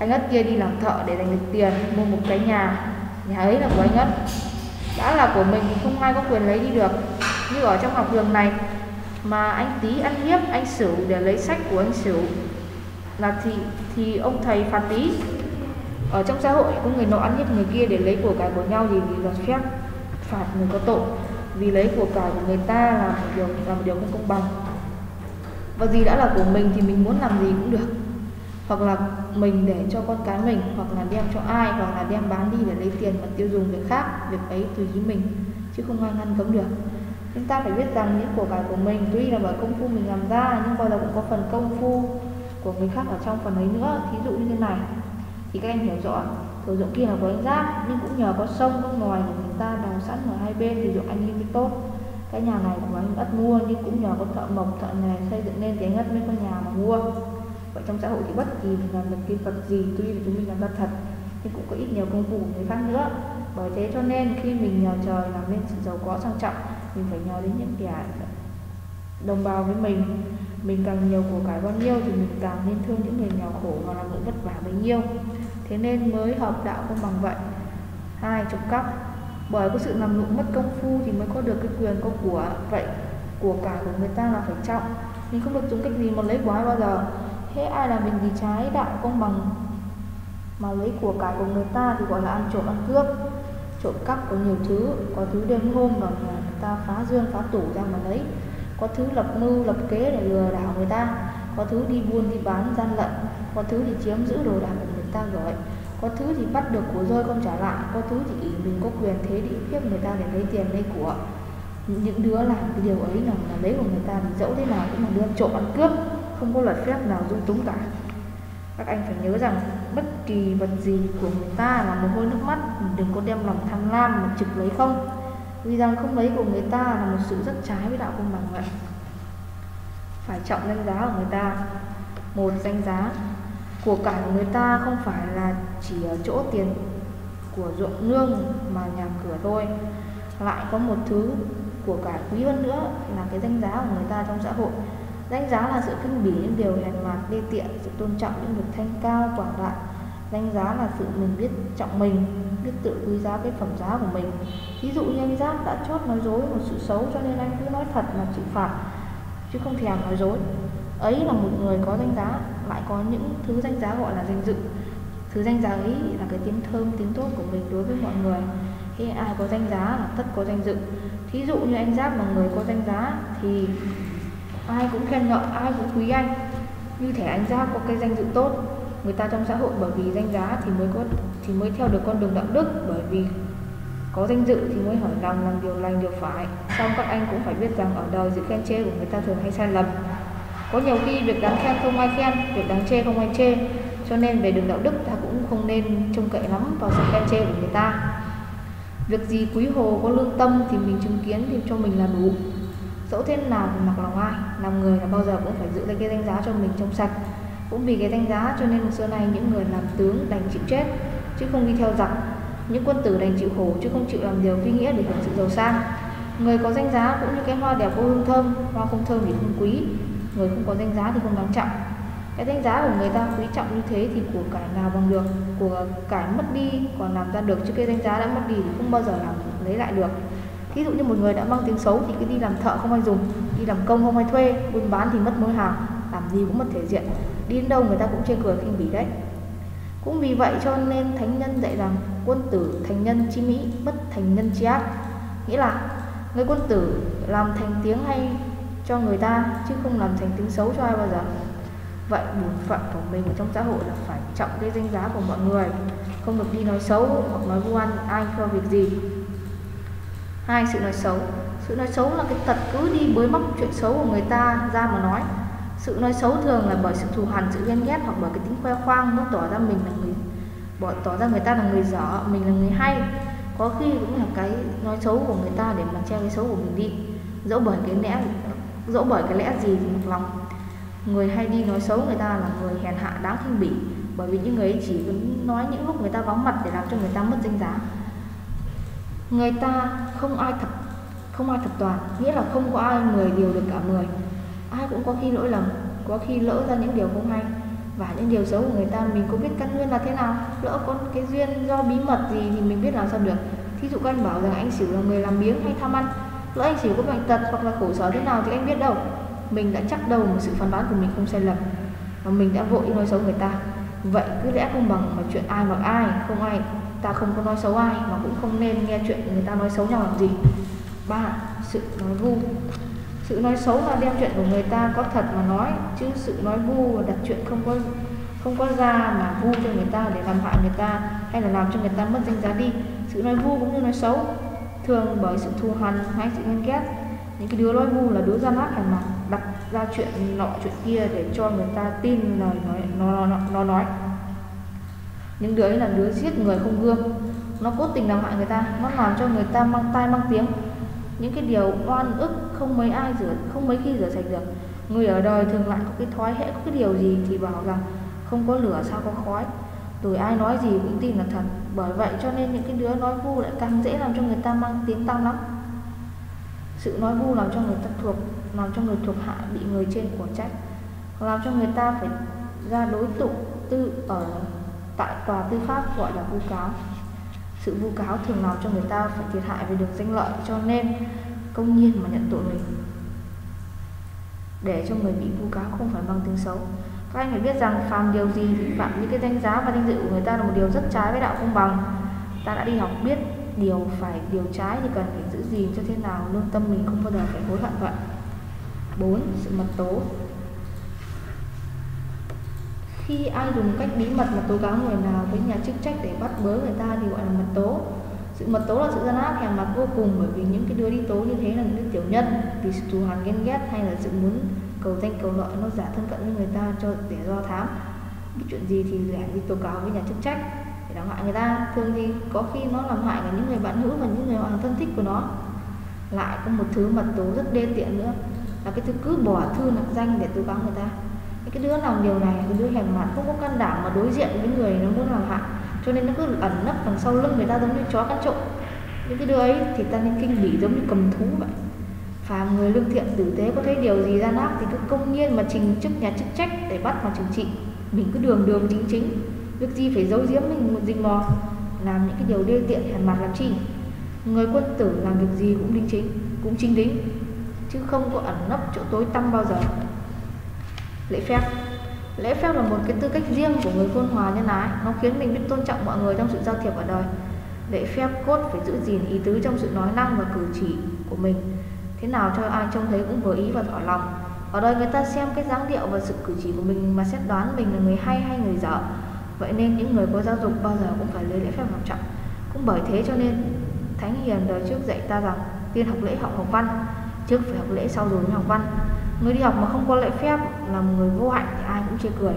Anh Ất kia đi làm thợ để dành được tiền mua một cái nhà, nhà ấy là của anh Ất. Đã là của mình thì không ai có quyền lấy đi được. Như ở trong học đường này mà anh Tí ăn hiếp anh Sửu để lấy sách của anh Sửu là thì ông thầy phạt Tí. Ở trong xã hội có người nọ ăn hiếp người kia để lấy của cải của nhau thì vì luật phép phạt người có tội, vì lấy của cải của người ta là một điều không công bằng. Và gì đã là của mình thì mình muốn làm gì cũng được, hoặc là mình để cho con cái mình, hoặc là đem cho ai, hoặc là đem bán đi để lấy tiền mà tiêu dùng việc khác. Việc ấy tùy ý mình chứ không ai ngăn cấm được. Chúng ta phải biết rằng những của cải của mình tuy là bởi công phu mình làm ra nhưng bao giờ cũng có phần công phu của người khác ở trong phần ấy nữa. Thí dụ như thế này thì các anh hiểu rõ, thổ ruộng kia là của anh Giáp, nhưng cũng nhờ có sông có ngòi của người ta đào sẵn ở hai bên thì ruộng anh mới tốt. Cái nhà này của anh Ất mua, nhưng cũng nhờ có thợ mộc thợ này xây dựng nên thì anh Ất mới có nhà mà mua. Vậy trong xã hội thì bất kỳ mình làm được cái vật gì tuy là chúng mình làm ra thật nhưng cũng có ít nhiều công cụ của người khác nữa. Bởi thế cho nên khi mình nhờ trời làm nên sự giàu có sang trọng, mình phải nhờ đến những kẻ đồng bào với mình. Mình càng nhiều của cải bao nhiêu thì mình càng nên thương những người nghèo khổ và làm người vất vả bấy nhiêu. Thế nên mới hợp đạo công bằng vậy. 2. Trộm cắp. Bởi có sự làm lụng mất công phu thì mới có được cái quyền có của. Vậy của cải của người ta là phải trọng. Mình không được dùng cách gì mà lấy của ai bao giờ. Thế ai làm mình gì trái đạo công bằng mà lấy của cải của người ta thì gọi là ăn trộm ăn cướp. Trộm cắp có nhiều thứ. Có thứ đêm hôm vào nhà người ta phá dương phá tủ ra mà lấy. Có thứ lập mưu lập kế để lừa đảo người ta. Có thứ đi buôn đi bán gian lận. Có thứ thì chiếm giữ đồ đạc của người ta rồi. Có thứ thì bắt được của rơi không trả lại. Có thứ thì ý mình có quyền thế đi hiếp người ta để lấy tiền lấy của. Những đứa làm cái điều ấy là lấy của người ta thì dẫu thế nào cũng là đứa trộm ăn cướp, không có luật phép nào dung túng cả. Các anh phải nhớ rằng bất kỳ vật gì của người ta là mồ hôi nước mắt, mình đừng có đem lòng tham lam mà trực lấy không, vì rằng không lấy của người ta là một sự rất trái với đạo công bằng vậy. Phải trọng danh giá của người ta. Một, danh giá. Của cải của người ta không phải là chỉ ở chỗ tiền của ruộng nương mà nhà cửa thôi. Lại có một thứ của cải quý hơn nữa là cái danh giá của người ta trong xã hội. Danh giá là sự khinh bỉ những điều hèn mạt đê tiện, sự tôn trọng những việc thanh cao quảng đại. Danh giá là sự mình biết trọng mình, biết tự quý giá cái phẩm giá của mình. Ví dụ như anh Giáp đã chót nói dối một sự xấu, cho nên anh cứ nói thật mà chịu phạt chứ không thèm nói dối. Ấy là một người có danh giá. Lại có những thứ danh giá gọi là danh dự. Thứ danh giá ấy là cái tiếng thơm tiếng tốt của mình đối với mọi người. Khi ai có danh giá là tất có danh dự. Thí dụ như anh Giáp là người có danh giá thì ai cũng khen ngợi, ai cũng quý anh, như thể anh Giáp có cái danh dự tốt. Người ta trong xã hội bởi vì danh giá thì mới theo được con đường đạo đức, bởi vì có danh dự thì mới hỏi lòng làm điều lành điều phải. Song các anh cũng phải biết rằng ở đời sự khen chê của người ta thường hay sai lầm. Có nhiều khi việc đáng khen không ai khen, việc đáng chê không ai chê. Cho nên về đường đạo đức ta cũng không nên trông cậy lắm vào sự khen chê của người ta. Việc gì quý hồ có lương tâm thì mình chứng kiến thì cho mình là đủ. Dẫu thế nào thì mặc lòng ai, làm người là bao giờ cũng phải giữ lấy cái danh giá cho mình trong sạch. Cũng vì cái danh giá cho nên xưa nay những người làm tướng đành chịu chết chứ không đi theo giặc, những quân tử đành chịu khổ chứ không chịu làm điều phi nghĩa để hưởng sự giàu sang. Người có danh giá cũng như cái hoa đẹp vô hương thơm, hoa không thơm thì không quý, người không có danh giá thì không đáng trọng. Cái danh giá của người ta quý trọng như thế thì của cải nào bằng được, của cải mất đi còn làm ra được, chứ cái danh giá đã mất đi thì không bao giờ làm lấy lại được. Thí dụ như một người đã mang tiếng xấu thì cứ đi làm thợ không ai dùng, đi làm công không ai thuê, buôn bán thì mất mối hàng, làm gì cũng mất thể diện, đi đến đâu người ta cũng chê cười khinh bỉ đấy. Cũng vì vậy cho nên thánh nhân dạy rằng quân tử thành nhân chi mỹ, bất thành nhân chi ác, nghĩa là người quân tử làm thành tiếng hay cho người ta chứ không làm thành tiếng xấu cho ai bao giờ. Vậy bổn phận của mình ở trong xã hội là phải trọng cái danh giá của mọi người, không được đi nói xấu hoặc nói vu oan ai cho việc gì. 2. Sự nói xấu là cái tật cứ đi bới móc chuyện xấu của người ta ra mà nói. Sự nói xấu thường là bởi sự thù hằn, sự ghen ghét, hoặc bởi cái tính khoe khoang, muốn tỏ ra người ta là người dở, mình là người hay. Có khi cũng là cái nói xấu của người ta để mà che cái xấu của mình đi. Dẫu bởi cái lẽ gì thì một lòng. Người hay đi nói xấu người ta là người hèn hạ đáng khinh bỉ, bởi vì những người ấy chỉ nói những lúc người ta vắng mặt để làm cho người ta mất danh giá. Người ta không ai thập toàn, nghĩa là không có ai 10 điều được cả 10. Ai cũng có khi lỗi lầm, có khi lỡ ra những điều không hay, và những điều xấu của người ta mình cũng biết căn nguyên là thế nào. Lỡ có cái duyên do bí mật gì thì mình biết làm sao được. Thí dụ anh bảo rằng anh Sửu là người làm biếng hay tham ăn, lỡ anh Sửu có bệnh tật hoặc là khổ sở thế nào thì anh biết đâu. Mình đã chắc đầu một sự phán đoán của mình không sai lầm, và mình đã vội nói xấu người ta. Vậy cứ lẽ không bằng mà chuyện ai bằng ai, không ai. Ta không có nói xấu ai mà cũng không nên nghe chuyện người ta nói xấu nhau làm gì. 3. Sự nói xấu là đem chuyện của người ta có thật mà nói, chứ sự nói vu là đặt chuyện không có ra mà vu cho người ta để làm hại người ta hay là làm cho người ta mất danh giá đi. Sự nói vu cũng như nói xấu thường bởi sự thù hằn hay sự ghen ghét. Những cái đứa nói vu là đứa gian ác hèn mặt, đặt ra chuyện nọ chuyện kia để cho người ta tin lời nó nói. Những đứa ấy là đứa giết người không gương, nó cố tình làm hại người ta, nó làm cho người ta mang tai mang tiếng. Những cái điều oan ức không mấy khi rửa sạch được. Người ở đời thường lại có cái thói hễ có cái điều gì thì bảo rằng không có lửa sao có khói, rồi ai nói gì cũng tin là thật. Bởi vậy cho nên những cái đứa nói vu lại càng dễ làm cho người ta mang tiếng tăm lắm. Sự nói vu làm cho người thuộc hạ bị người trên của trách, làm cho người ta phải ra đối tụng tư ở tại tòa tư pháp, gọi là vu cáo. Sự vu cáo thường làm cho người ta phải thiệt hại về được danh lợi, cho nên công nhiên mà nhận tội mình để cho người bị vu cáo không phải mang tiếng xấu. Các anh phải biết rằng phàm điều gì vi phạm những cái danh giá và danh dự của người ta là một điều rất trái với đạo công bằng. Ta đã đi học biết điều phải điều trái thì cần phải giữ gìn cho thế nào lương tâm mình không bao giờ phải hối hận vậy. 4. Sự mật tố. Khi ai dùng cách bí mật mà tố cáo người nào với nhà chức trách để bắt bớ người ta thì gọi là mật tố. Sự mật tố là sự gian ác hèn mặt vô cùng, bởi vì những cái đứa đi tố như thế là những đứa tiểu nhân, vì sự thù hằn ghen ghét hay là sự muốn cầu danh cầu lợi, nó giả thân cận với người ta cho để do thám. Cái chuyện gì thì lẻn đi tố cáo với nhà chức trách để làm hại người ta. Thường thì có khi nó làm hại cả những người bạn hữu và những người bạn thân thích của nó. Lại có một thứ mật tố rất đê tiện nữa là cái thứ cứ bỏ thư nặc danh để tố cáo người ta. Cái đứa làm điều này, cái đứa hèn mặt không có can đảm mà đối diện với người nó muốn làm hại, cho nên nó cứ ẩn nấp đằng sau lưng người ta giống như chó cắn trộm. Những cái đứa ấy thì ta nên kinh bỉ giống như cầm thú vậy. Phàm người lương thiện tử tế có thấy điều gì gian ác thì cứ công nhiên mà trình chức nhà chức trách để bắt mà trừng trị. Mình cứ đường chính, việc gì phải giấu giếm mình một rình mò, làm những cái điều đê tiện hèn mặt làm chi. Người quân tử làm việc gì cũng đính chính, cũng chính đính, chứ không có ẩn nấp chỗ tối tăm bao giờ. Lễ phép là một cái tư cách riêng của người khôn hòa nhân ái, nó khiến mình biết tôn trọng mọi người trong sự giao thiệp ở đời. Lễ phép cốt phải giữ gìn ý tứ trong sự nói năng và cử chỉ của mình, thế nào cho ai trông thấy cũng vừa ý và thỏa lòng. Ở đời người ta xem cái dáng điệu và sự cử chỉ của mình mà xét đoán mình là người hay người dở. Vậy nên những người có giáo dục bao giờ cũng phải lấy lễ phép làm trọng. Cũng bởi thế cho nên Thánh Hiền đời trước dạy ta rằng tiên học lễ hậu học văn, trước phải học lễ sau rồi mới học văn. Người đi học mà không có lễ phép là người vô hạnh thì ai cũng chê cười.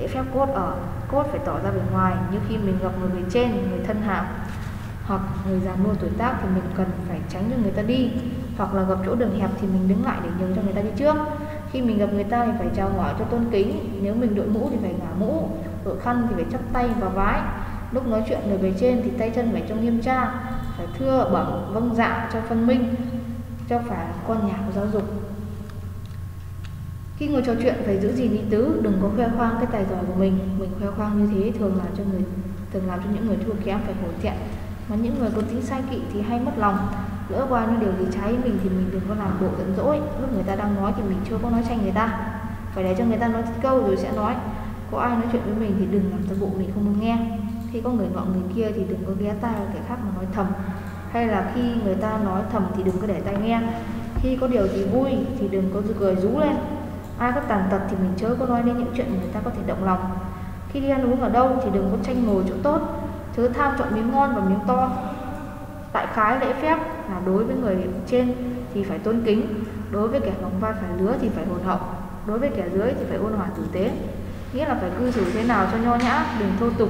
lễ phép cốt ở, cốt phải tỏ ra bên ngoài, như khi mình gặp một người trên, người thân hạng hoặc người già nua tuổi tác thì mình cần phải tránh cho người ta đi, hoặc là gặp chỗ đường hẹp thì mình đứng lại để nhường cho người ta đi trước. Khi mình gặp người ta thì phải chào hỏi cho tôn kính, nếu mình đội mũ thì phải ngả mũ, đội khăn thì phải chắp tay và vái. Lúc nói chuyện với người trên thì tay chân phải trông nghiêm tra, phải thưa bẩm vâng dạ cho phân minh, cho phải con nhà của giáo dục. Khi ngồi trò chuyện phải giữ gìn ý tứ, đừng có khoe khoang cái tài giỏi của mình. Mình khoe khoang như thế thường làm cho những người thua kém phải hổ thẹn, mà những người có tính sai kỵ thì hay mất lòng. Lỡ qua những điều gì trái mình thì mình đừng có làm bộ giận dỗi, lúc người ta đang nói thì mình chưa có nói tranh người ta, phải để cho người ta nói câu rồi sẽ nói. Có ai nói chuyện với mình thì đừng làm ra bộ mình không muốn nghe. Khi có người ngọ người kia thì đừng có ghé tai vào kẻ khác mà nói thầm, hay là khi người ta nói thầm thì đừng có để tai nghe. Khi có điều gì vui thì đừng có cười rú lên. Ai có tàn tật thì mình chớ có nói đến những chuyện người ta có thể động lòng. Khi đi ăn uống ở đâu thì đừng có tranh ngồi chỗ tốt, chớ tham chọn miếng ngon và miếng to. Tại khái lễ phép là đối với người trên thì phải tôn kính, đối với kẻ bằng vai phải lứa thì phải hồn hậu, đối với kẻ dưới thì phải ôn hòa tử tế. Nghĩa là phải cư xử thế nào cho nho nhã, đừng thô tục,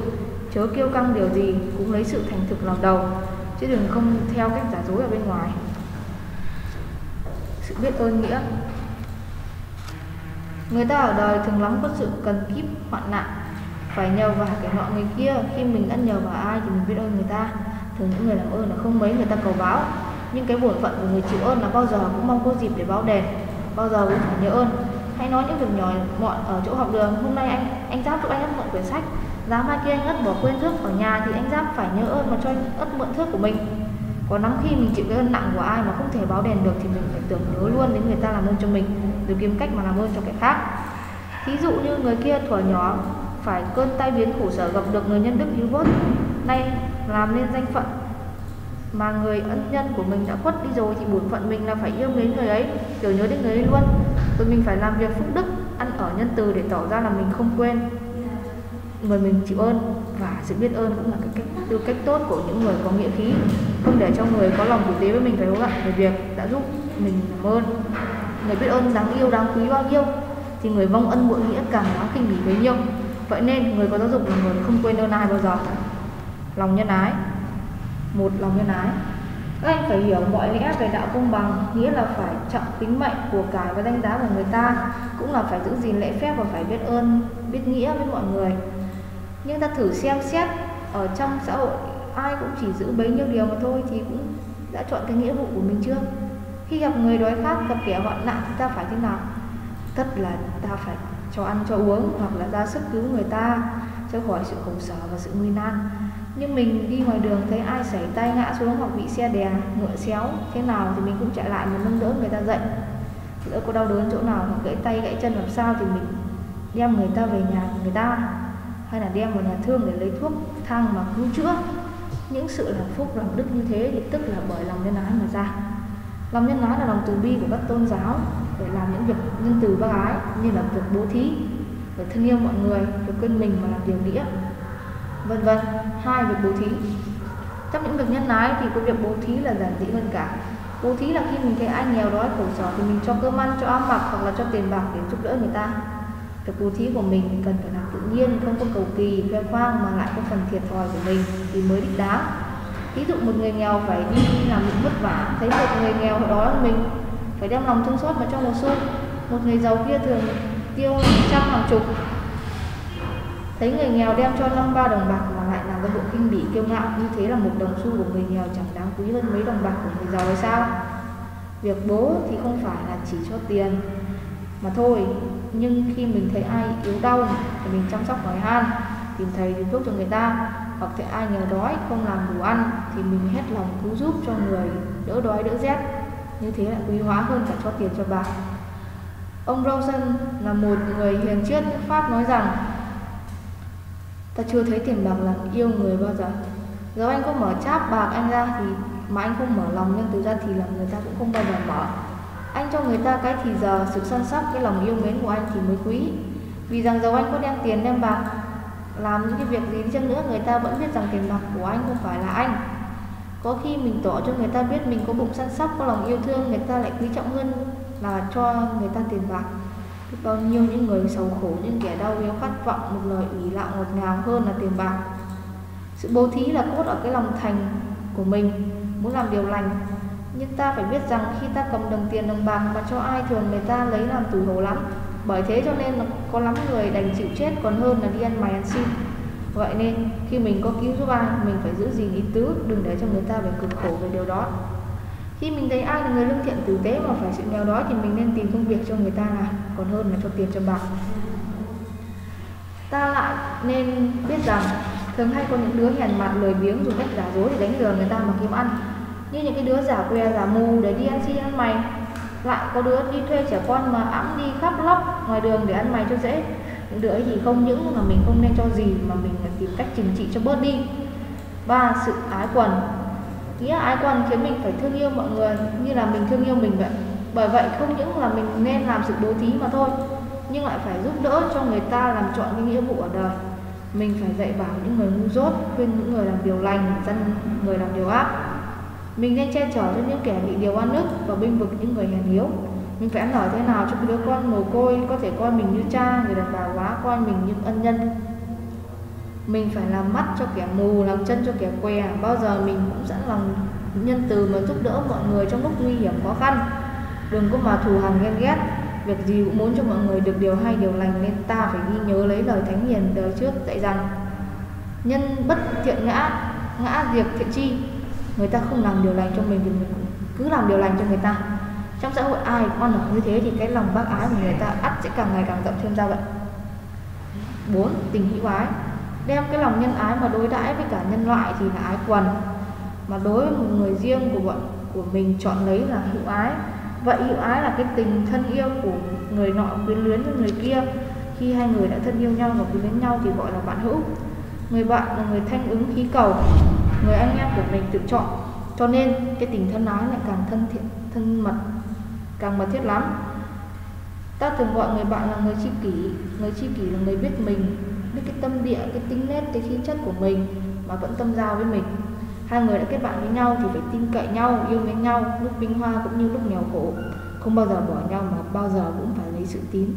chớ kiêu căng điều gì, cũng lấy sự thành thực làm đầu, chứ đừng không theo cách giả dối ở bên ngoài. Sự biết ơn nghĩa. Người ta ở đời thường lắm có sự cần kíp hoạn nạn, phải nhờ vào kẻ nọ người kia. Khi mình đã nhờ vào ai thì mình biết ơn người ta. Thường những người làm ơn là không mấy người ta cầu báo, nhưng cái bổn phận của người chịu ơn là bao giờ cũng mong có dịp để báo đền, bao giờ cũng phải nhớ ơn. Hãy nói những việc nhỏ mọn ở chỗ học đường, hôm nay anh Giáp giúp anh ất mượn quyển sách, giá mai kia anh ất bỏ quên thước ở nhà thì anh Giáp phải nhớ ơn mà cho anh ất mượn thước của mình. Còn lắm khi mình chịu cái ơn nặng của ai mà không thể báo đền được thì mình phải tưởng nhớ luôn đến người ta làm ơn cho mình, rồi kiếm cách mà làm ơn cho kẻ khác. Thí dụ như người kia thuở nhỏ phải cơn tai biến khổ sở gặp được người nhân đức cứu vớt, nay làm nên danh phận mà người ân nhân của mình đã khuất đi rồi thì bổn phận mình là phải yêu mến người ấy, kiểu nhớ đến người ấy luôn. Rồi mình phải làm việc phúc đức, ăn ở nhân từ để tỏ ra là mình không quên người mình chịu ơn. Và sự biết ơn cũng là cái cách tư cách tốt của những người có nghĩa khí, không để cho người có lòng tử tế với mình phải hối hận về việc đã giúp mình làm ơn. Người biết ơn đáng yêu đáng quý bao nhiêu thì người vong ân bội nghĩa càng đáng khinh bỉ bấy nhiêu. Vậy nên người có giáo dục là người không quên ơn ai bao giờ. Lòng nhân ái. Một, lòng nhân ái. Các anh phải hiểu mọi lẽ về đạo công bằng, nghĩa là phải trọng tính mệnh, của cải và danh giá của người ta, cũng là phải giữ gìn lễ phép và phải biết ơn, biết nghĩa với mọi người. Nhưng ta thử xem xét ở trong xã hội ai cũng chỉ giữ bấy nhiêu điều mà thôi thì cũng đã chọn cái nghĩa vụ của mình chưa? Khi gặp người đói khát, gặp kẻ hoạn nạn thì ta phải thế nào? Tất là ta phải cho ăn cho uống hoặc là ra sức cứu người ta cho khỏi sự khổ sở và sự nguy nan. Nhưng mình đi ngoài đường thấy ai sẩy tay ngã xuống hoặc bị xe đè, ngựa xéo thế nào thì mình cũng chạy lại mà nâng đỡ người ta dậy. Lỡ có đau đớn chỗ nào hoặc gãy tay gãy chân làm sao thì mình đem người ta về nhà người ta, hay là đem vào nhà thương để lấy thuốc thang mà cứu chữa. Những sự làm phúc làm đức như thế thì tức là bởi lòng nhân ái mà ra. Lòng nhân ái là lòng từ bi của các tôn giáo, để làm những việc nhân từ bác ái như là việc bố thí, để thương yêu mọi người, để quên mình mà làm điều nghĩa, vân vân. Hai, việc bố thí. Trong những việc nhân ái thì có việc bố thí là giản dị hơn cả. Bố thí là khi mình thấy ai nghèo đói khổ sở thì mình cho cơm ăn, cho áo mặc hoặc là cho tiền bạc để giúp đỡ người ta. Việc bố thí của mình cần phải làm tự nhiên, không có cầu kỳ, khoe khoang mà lại có phần thiệt thòi của mình thì mới đích đáng. Ví dụ một người nghèo phải đi làm những vất vả, thấy một người nghèo đó là mình phải đem lòng thương xót mà cho một xu. Một người giàu kia thường tiêu hàng trăm hàng chục, thấy người nghèo đem cho 5-3 đồng bạc mà lại làm ra bộ kinh bỉ kiêu ngạo, như thế là 1 đồng xu của người nghèo chẳng đáng quý hơn mấy đồng bạc của người giàu hay sao? Việc bố thì không phải là chỉ cho tiền mà thôi, nhưng khi mình thấy ai yếu đau thì mình chăm sóc hỏi han, tìm thầy tìm thuốc cho người ta, hoặc thấy ai nghèo đói không làm đủ ăn thì mình hết lòng cứu giúp cho người đỡ đói đỡ rét, như thế lại quý hóa hơn cả cho tiền cho bạc. Ông Rousseau là một người hiền triết nước Pháp nói rằng: ta chưa thấy tiền bạc làm yêu người bao giờ. Nếu anh có mở cháp bạc anh ra thì mà anh không mở lòng nhân từ ra thì là người ta cũng không bao giờ mở. Anh cho người ta cái thì giờ, sự săn sóc, cái lòng yêu mến của anh thì mới quý. Vì rằng dầu anh có đem tiền đem bạc làm những cái việc gì chăng nữa, người ta vẫn biết rằng tiền bạc của anh không phải là anh. Có khi mình tỏ cho người ta biết mình có bụng săn sóc, có lòng yêu thương, người ta lại quý trọng hơn là cho người ta tiền bạc. Bao nhiêu những người sầu khổ, những kẻ đau yếu khát vọng một lời ủy lạo ngọt ngào hơn là tiền bạc. Sự bố thí là cốt ở cái lòng thành của mình, muốn làm điều lành. Nhưng ta phải biết rằng khi ta cầm đồng tiền đồng bạc mà cho ai, thường người ta lấy làm tủi hổ lắm. Bởi thế cho nên có lắm người đành chịu chết còn hơn là đi ăn mày ăn xin. Vậy nên khi mình có cứu giúp ai, mình phải giữ gìn ý tứ, đừng để cho người ta phải cực khổ về điều đó. Khi mình thấy ai là người lương thiện tử tế mà phải chịu nghèo đói thì mình nên tìm công việc cho người ta làm, còn hơn là cho tiền cho bạc. Ta lại nên biết rằng thường hay có những đứa hèn mặt lười biếng dùng cách giả dối để đánh lừa người ta mà kiếm ăn. Như những cái đứa giả què giả mù để đi ăn xin ăn mày. Lại có đứa đi thuê trẻ con mà ẵm đi khắp lóc ngoài đường để ăn mày cho dễ. Những đứa ấy thì không những là mình không nên cho gì mà mình phải tìm cách chỉnh trị cho bớt đi. 3. Sự ái quần. Nghĩa ái quần khiến mình phải thương yêu mọi người như là mình thương yêu mình vậy. Bởi vậy không những là mình nên làm sự bố thí mà thôi, nhưng lại phải giúp đỡ cho người ta làm trọn cái nghĩa vụ ở đời. Mình phải dạy bảo những người ngu dốt, khuyên những người làm điều lành, dân người làm điều ác. Mình nên che chở cho những kẻ bị điều oan ức và bênh vực những người hèn yếu. Mình phải ăn ở thế nào cho đứa con mồ côi có thể coi mình như cha, người đàn bà quá coi mình như ân nhân. Mình phải làm mắt cho kẻ mù, làm chân cho kẻ què. Bao giờ mình cũng sẵn lòng nhân từ mà giúp đỡ mọi người trong lúc nguy hiểm khó khăn. Đừng có mà thù hằn ghen ghét. Việc gì cũng muốn cho mọi người được điều hay điều lành, nên ta phải ghi nhớ lấy lời thánh hiền đời trước dạy rằng: nhân bất thiện ngã, ngã diệt thiện chi. Người ta không làm điều lành cho mình thì mình cứ làm điều lành cho người ta. Trong xã hội ai cũng ăn ở như thế thì cái lòng bác ái của người ta ắt sẽ càng ngày càng rộng thêm ra vậy. 4. Tình hữu ái. Đem cái lòng nhân ái mà đối đãi với cả nhân loại thì là ái quần, mà đối với một người riêng của mình chọn lấy là hữu ái. Vậy hữu ái là cái tình thân yêu của người nọ quyến luyến với người kia. Khi hai người đã thân yêu nhau và quyến luyến nhau thì gọi là bạn hữu. Người bạn là người thanh ứng khí cầu, người anh em của mình tự chọn. Cho nên cái tình thân ái lại càng thân mật, càng mật thiết lắm. Ta thường gọi người bạn là người tri kỷ. Người tri kỷ là người biết mình, biết cái tâm địa, cái tính nét, cái khí chất của mình mà vẫn tâm giao với mình. Hai người đã kết bạn với nhau thì phải tin cậy nhau, yêu mến nhau lúc vinh hoa cũng như lúc nghèo khổ, không bao giờ bỏ nhau mà bao giờ cũng phải lấy sự tín,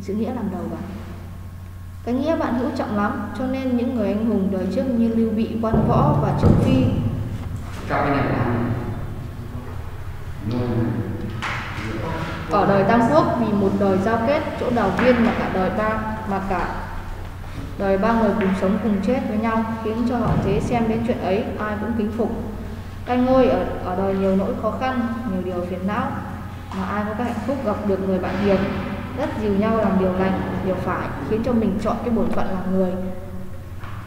sự nghĩa làm đầu cả. Cái nghĩa bạn hữu trọng lắm, cho nên những người anh hùng đời trước như Lưu Bị, Quan Võ và Trương Phi ở đời Tam Quốc vì một đời giao kết chỗ đào viên mà cả đời ba người cùng sống cùng chết với nhau, khiến cho họ thế xem đến chuyện ấy ai cũng kính phục. Cái ngôi ở đời nhiều nỗi khó khăn, nhiều điều phiền não, mà ai có cái hạnh phúc gặp được người bạn hiền, rất dìu nhau làm điều lành, điều phải, khiến cho mình chọn cái bổn phận là người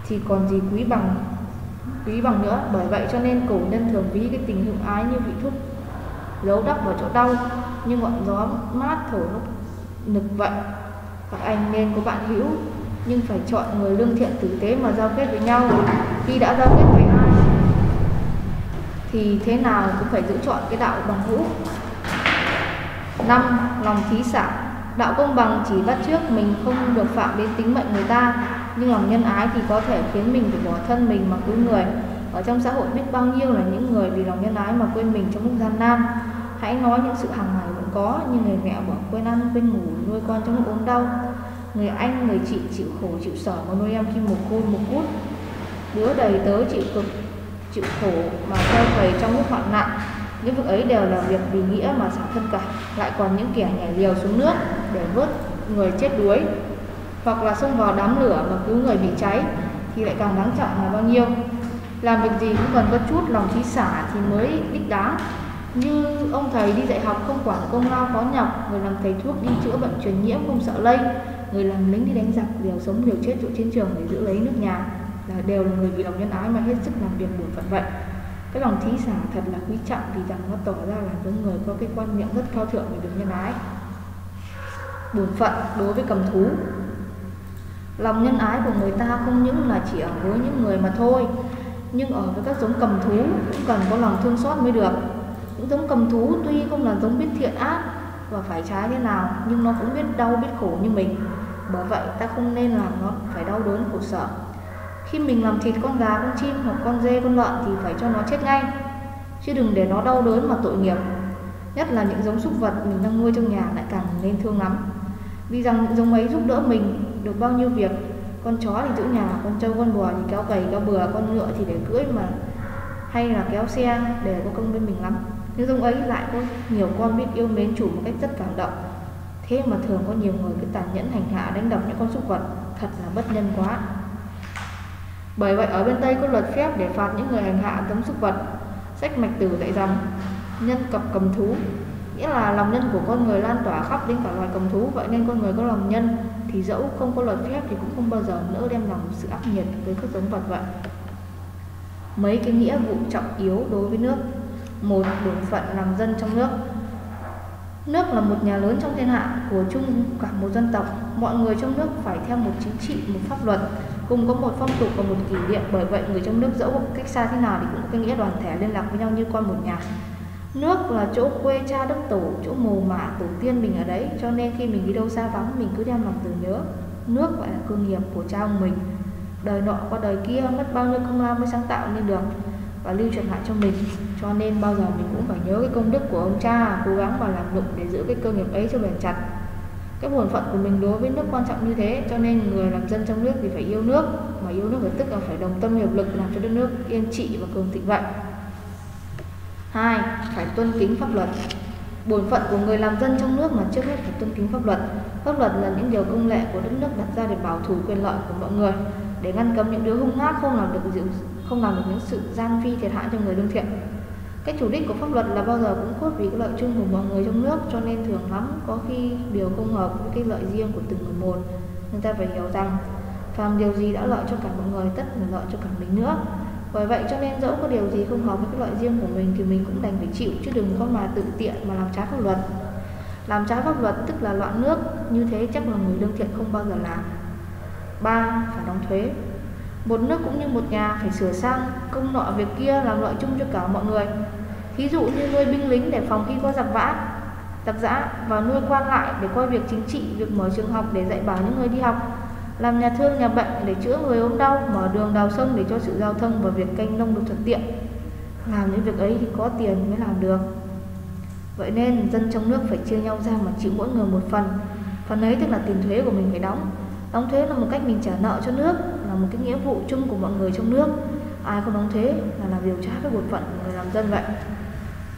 thì còn gì quý bằng nữa. Bởi vậy cho nên cổ nhân thường ví cái tình hữu ái như vị thuốc giấu đắp vào chỗ đau, như ngọn gió mát thổi nực vậy. Các anh nên có bạn hữu, nhưng phải chọn người lương thiện tử tế mà giao kết với nhau. Khi đã giao kết với ai thì thế nào cũng phải giữ chọn cái đạo bằng hữu. 5. Lòng thí xả. Đạo công bằng chỉ bắt trước mình, không được phạm đến tính mệnh người ta. Nhưng lòng nhân ái thì có thể khiến mình phải bỏ thân mình mà cứu người. Ở trong xã hội biết bao nhiêu là những người vì lòng nhân ái mà quên mình trong lúc gian nan. Hãy nói những sự hàng ngày vẫn có, như người mẹ bỏ quên ăn, quên ngủ, nuôi con trong lúc ốm đau. Người anh, người chị chịu khổ, chịu sở mà nuôi em khi mồ côi. Đứa đầy tớ chịu cực, chịu khổ mà theo thầy trong lúc hoạn nạn. Những việc ấy đều là việc vì nghĩa mà xả thân cả. Lại còn những kẻ nhảy liều xuống nước để vớt người chết đuối, hoặc là xông vào đám lửa mà cứu người bị cháy thì lại càng đáng trọng là bao nhiêu. Làm việc gì cũng cần có chút lòng trí xả thì mới đích đáng. Như ông thầy đi dạy học không quản công lao khó nhọc, người làm thầy thuốc đi chữa bệnh truyền nhiễm không sợ lây, người làm lính đi đánh giặc liều sống liều chết chỗ chiến trường để giữ lấy nước nhà, là đều là người vì lòng nhân ái mà hết sức làm việc bổn phận vậy. Cái lòng thí xả thật là quý trọng, vì rằng nó tỏ ra là những người có cái quan niệm rất cao thượng về việc nhân ái. Bổn phận đối với cầm thú. Lòng nhân ái của người ta không những là chỉ ở với những người mà thôi, nhưng ở với các giống cầm thú cũng cần có lòng thương xót mới được. Những giống cầm thú tuy không là giống biết thiện ác và phải trái thế nào, nhưng nó cũng biết đau biết khổ như mình. Bởi vậy ta không nên làm nó phải đau đớn khổ sở. Khi mình làm thịt con gà, con chim hoặc con dê, con lợn thì phải cho nó chết ngay, chứ đừng để nó đau đớn mà tội nghiệp. Nhất là những giống súc vật mình đang nuôi trong nhà lại càng nên thương lắm. Vì rằng giống ấy giúp đỡ mình được bao nhiêu việc, con chó thì giữ nhà, con trâu con bò thì kéo cày kéo bừa, con ngựa thì để cưỡi mà, hay là kéo xe để có công bên mình lắm. Nhưng giống ấy lại có nhiều con biết yêu mến chủ một cách rất cảm động. Thế mà thường có nhiều người cứ tàn nhẫn hành hạ đánh đập những con súc vật, thật là bất nhân quá. Bởi vậy ở bên Tây có luật phép để phạt những người hành hạ tấm súc vật. Sách Mạch Tử dạy rằng nhân cập cầm thú, nghĩa là lòng nhân của con người lan tỏa khắp đến cả loài cầm thú. Vậy nên con người có lòng nhân thì dẫu không có luật phép thì cũng không bao giờ nữa đem lòng sự ác nhiệt với các giống vật vậy. Mấy cái nghĩa vụ trọng yếu đối với nước. Một, bổn phận làm dân trong nước. Nước là một nhà lớn trong thiên hạ, của chung cả một dân tộc. Mọi người trong nước phải theo một chính trị, một pháp luật, cùng có một phong tục và một kỷ niệm. Bởi vậy người trong nước dẫu cách xa thế nào thì cũng có cái nghĩa đoàn thể liên lạc với nhau như con một nhà. Nước là chỗ quê cha đất tổ, chỗ mồ mả tổ tiên mình ở đấy. Cho nên khi mình đi đâu xa vắng mình cứ đem lòng tưởng nhớ nước, lại là cơ nghiệp của cha ông mình. Đời nọ qua đời kia mất bao nhiêu công lao mới sáng tạo nên được và lưu truyền lại cho mình. Cho nên bao giờ mình cũng phải nhớ cái công đức của ông cha, cố gắng và làm lụng để giữ cái cơ nghiệp ấy cho bền chặt. Cái bổn phận của mình đối với nước quan trọng như thế, cho nên người làm dân trong nước thì phải yêu nước, mà yêu nước phải tức là phải đồng tâm hiệp lực làm cho đất nước yên trị và cường thịnh vậy. 2. Phải tuân kính pháp luật. Bổn phận của người làm dân trong nước mà trước hết phải tuân kính pháp luật. Pháp luật là những điều công lệ của đất nước đặt ra để bảo thủ quyền lợi của mọi người, để ngăn cấm những đứa hung ác không làm được những sự gian phi thiệt hại cho người lương thiện. Cái chủ đích của pháp luật là bao giờ cũng cốt vì cái lợi chung của mọi người trong nước, cho nên thường lắm có khi điều không hợp với cái lợi riêng của từng người một. Người ta phải hiểu rằng phàm điều gì đã lợi cho cả mọi người tất là lợi cho cả mình nữa. Bởi vậy cho nên dẫu có điều gì không hợp với cái lợi riêng của mình thì mình cũng đành phải chịu, chứ đừng có mà tự tiện mà làm trái pháp luật. Làm trái pháp luật tức là loạn nước, như thế chắc là người lương thiện không bao giờ làm. 3. Phải đóng thuế. Một nước cũng như một nhà phải sửa sang công nọ việc kia làm lợi chung cho cả mọi người. Thí dụ như nuôi binh lính để phòng khi có giặc giã, và nuôi quan lại để coi việc chính trị, việc mở trường học để dạy bảo những người đi học, làm nhà thương nhà bệnh để chữa người ốm đau, mở đường đào sông để cho sự giao thông và việc canh nông được thuận tiện. Làm những việc ấy thì có tiền mới làm được. Vậy nên dân trong nước phải chia nhau ra mà chịu mỗi người một phần. Phần ấy tức là tiền thuế của mình phải đóng. Đóng thuế là một cách mình trả nợ cho nước, là một cái nghĩa vụ chung của mọi người trong nước. Ai không đóng thuế là làm điều trái với bổn phận của người làm dân vậy.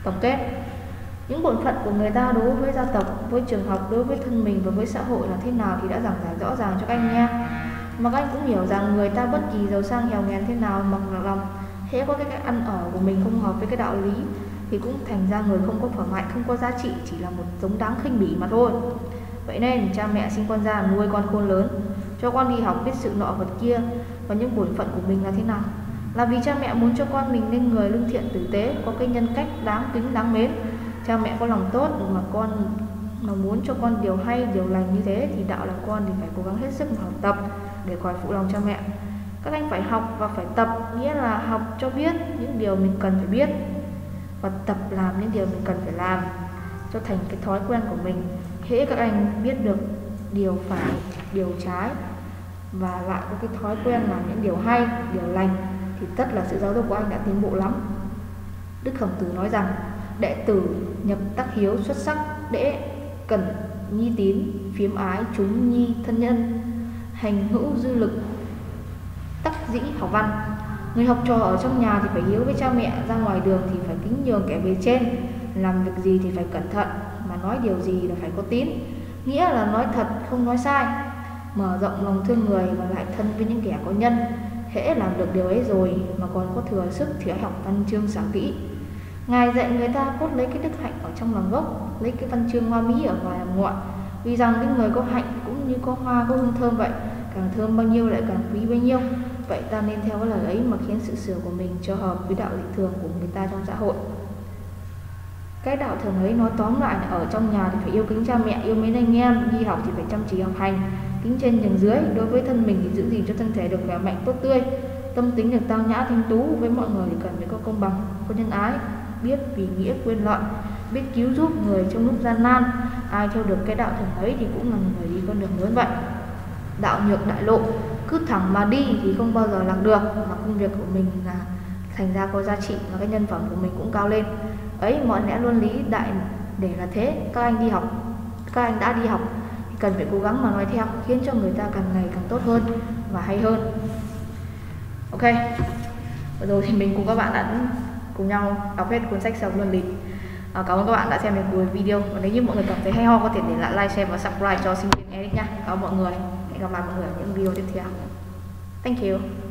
Tổng kết, những bổn phận của người ta đối với gia tộc, với trường học, đối với thân mình và với xã hội là thế nào thì đã giảng giải rõ ràng cho các anh nghe. Mà các anh cũng hiểu rằng người ta bất kỳ giàu sang nghèo nghèn thế nào mặc lòng, hễ có cái cách ăn ở của mình không hợp với cái đạo lý thì cũng thành ra người không có phẩm hạnh, không có giá trị, chỉ là một giống đáng khinh bỉ mà thôi. Vậy nên cha mẹ sinh con ra nuôi con khôn lớn, cho con đi học biết sự nọ vật kia và những bổn phận của mình là thế nào. Là vì cha mẹ muốn cho con mình nên người lương thiện tử tế, có cái nhân cách đáng kính đáng mến. Cha mẹ có lòng tốt mà con mà muốn cho con điều hay điều lành như thế thì đạo làm con thì phải cố gắng hết sức mà học tập để khỏi phụ lòng cha mẹ. Các anh phải học và phải tập, nghĩa là học cho biết những điều mình cần phải biết và tập làm những điều mình cần phải làm cho thành cái thói quen của mình. Hễ các anh biết được điều phải, điều trái và lại có cái thói quen làm những điều hay, điều lành thì tất là sự giáo dục của anh đã tiến bộ lắm. Đức Khổng Tử nói rằng đệ tử nhập tắc hiếu xuất sắc, đệ cẩn nhi tín, phiếm ái chúng nhi thân nhân, hành hữu dư lực, tắc dĩ học văn. Người học trò ở trong nhà thì phải hiếu với cha mẹ, ra ngoài đường thì phải kính nhường kẻ bề trên, làm việc gì thì phải cẩn thận, mà nói điều gì là phải có tín, nghĩa là nói thật không nói sai, mở rộng lòng thương người và lại thân với những kẻ có nhân. Hễ làm được điều ấy rồi mà còn có thừa sức thì hãy học văn chương xảo kỹ. Ngài dạy người ta cốt lấy cái đức hạnh ở trong lòng gốc, lấy cái văn chương hoa mỹ ở ngoài làm ngọn. Vì rằng những người có hạnh cũng như có hoa có hương thơm vậy, càng thơm bao nhiêu lại càng quý bấy nhiêu. Vậy ta nên theo cái lời ấy mà khiến sự sửa của mình cho hợp với đạo lý thường của người ta trong xã hội. Cái đạo thường ấy nói tóm lại là ở trong nhà thì phải yêu kính cha mẹ, yêu mến anh em, đi học thì phải chăm chỉ học hành, kính trên nhường dưới, đối với thân mình thì giữ gìn cho thân thể được khỏe mạnh tốt tươi, tâm tính được tao nhã thanh tú, với mọi người thì cần phải có công bằng, có nhân ái, biết vì nghĩa quên lợi, biết cứu giúp người trong lúc gian nan. Ai theo được cái đạo thường ấy thì cũng là người đi con đường lớn vậy. Đạo nhược đại lộ, cứ thẳng mà đi thì không bao giờ làm được, mà công việc của mình là thành ra có giá trị và cái nhân phẩm của mình cũng cao lên. Ấy mọi lẽ luân lý đại để là thế. Các anh đã đi học cần phải cố gắng mà nói theo, khiến cho người ta càng ngày càng tốt hơn và hay hơn. Ok, vừa rồi thì mình cùng các bạn đã cùng nhau đọc hết cuốn sách Sơ học Luân Lý. Cảm ơn các bạn đã xem đến cuối video, và nếu như mọi người cảm thấy hay ho có thể để lại like, share và subscribe cho sinh viên EDIT nha. Cảm ơn mọi người, hẹn gặp lại mọi người ở những video tiếp theo. Thank you.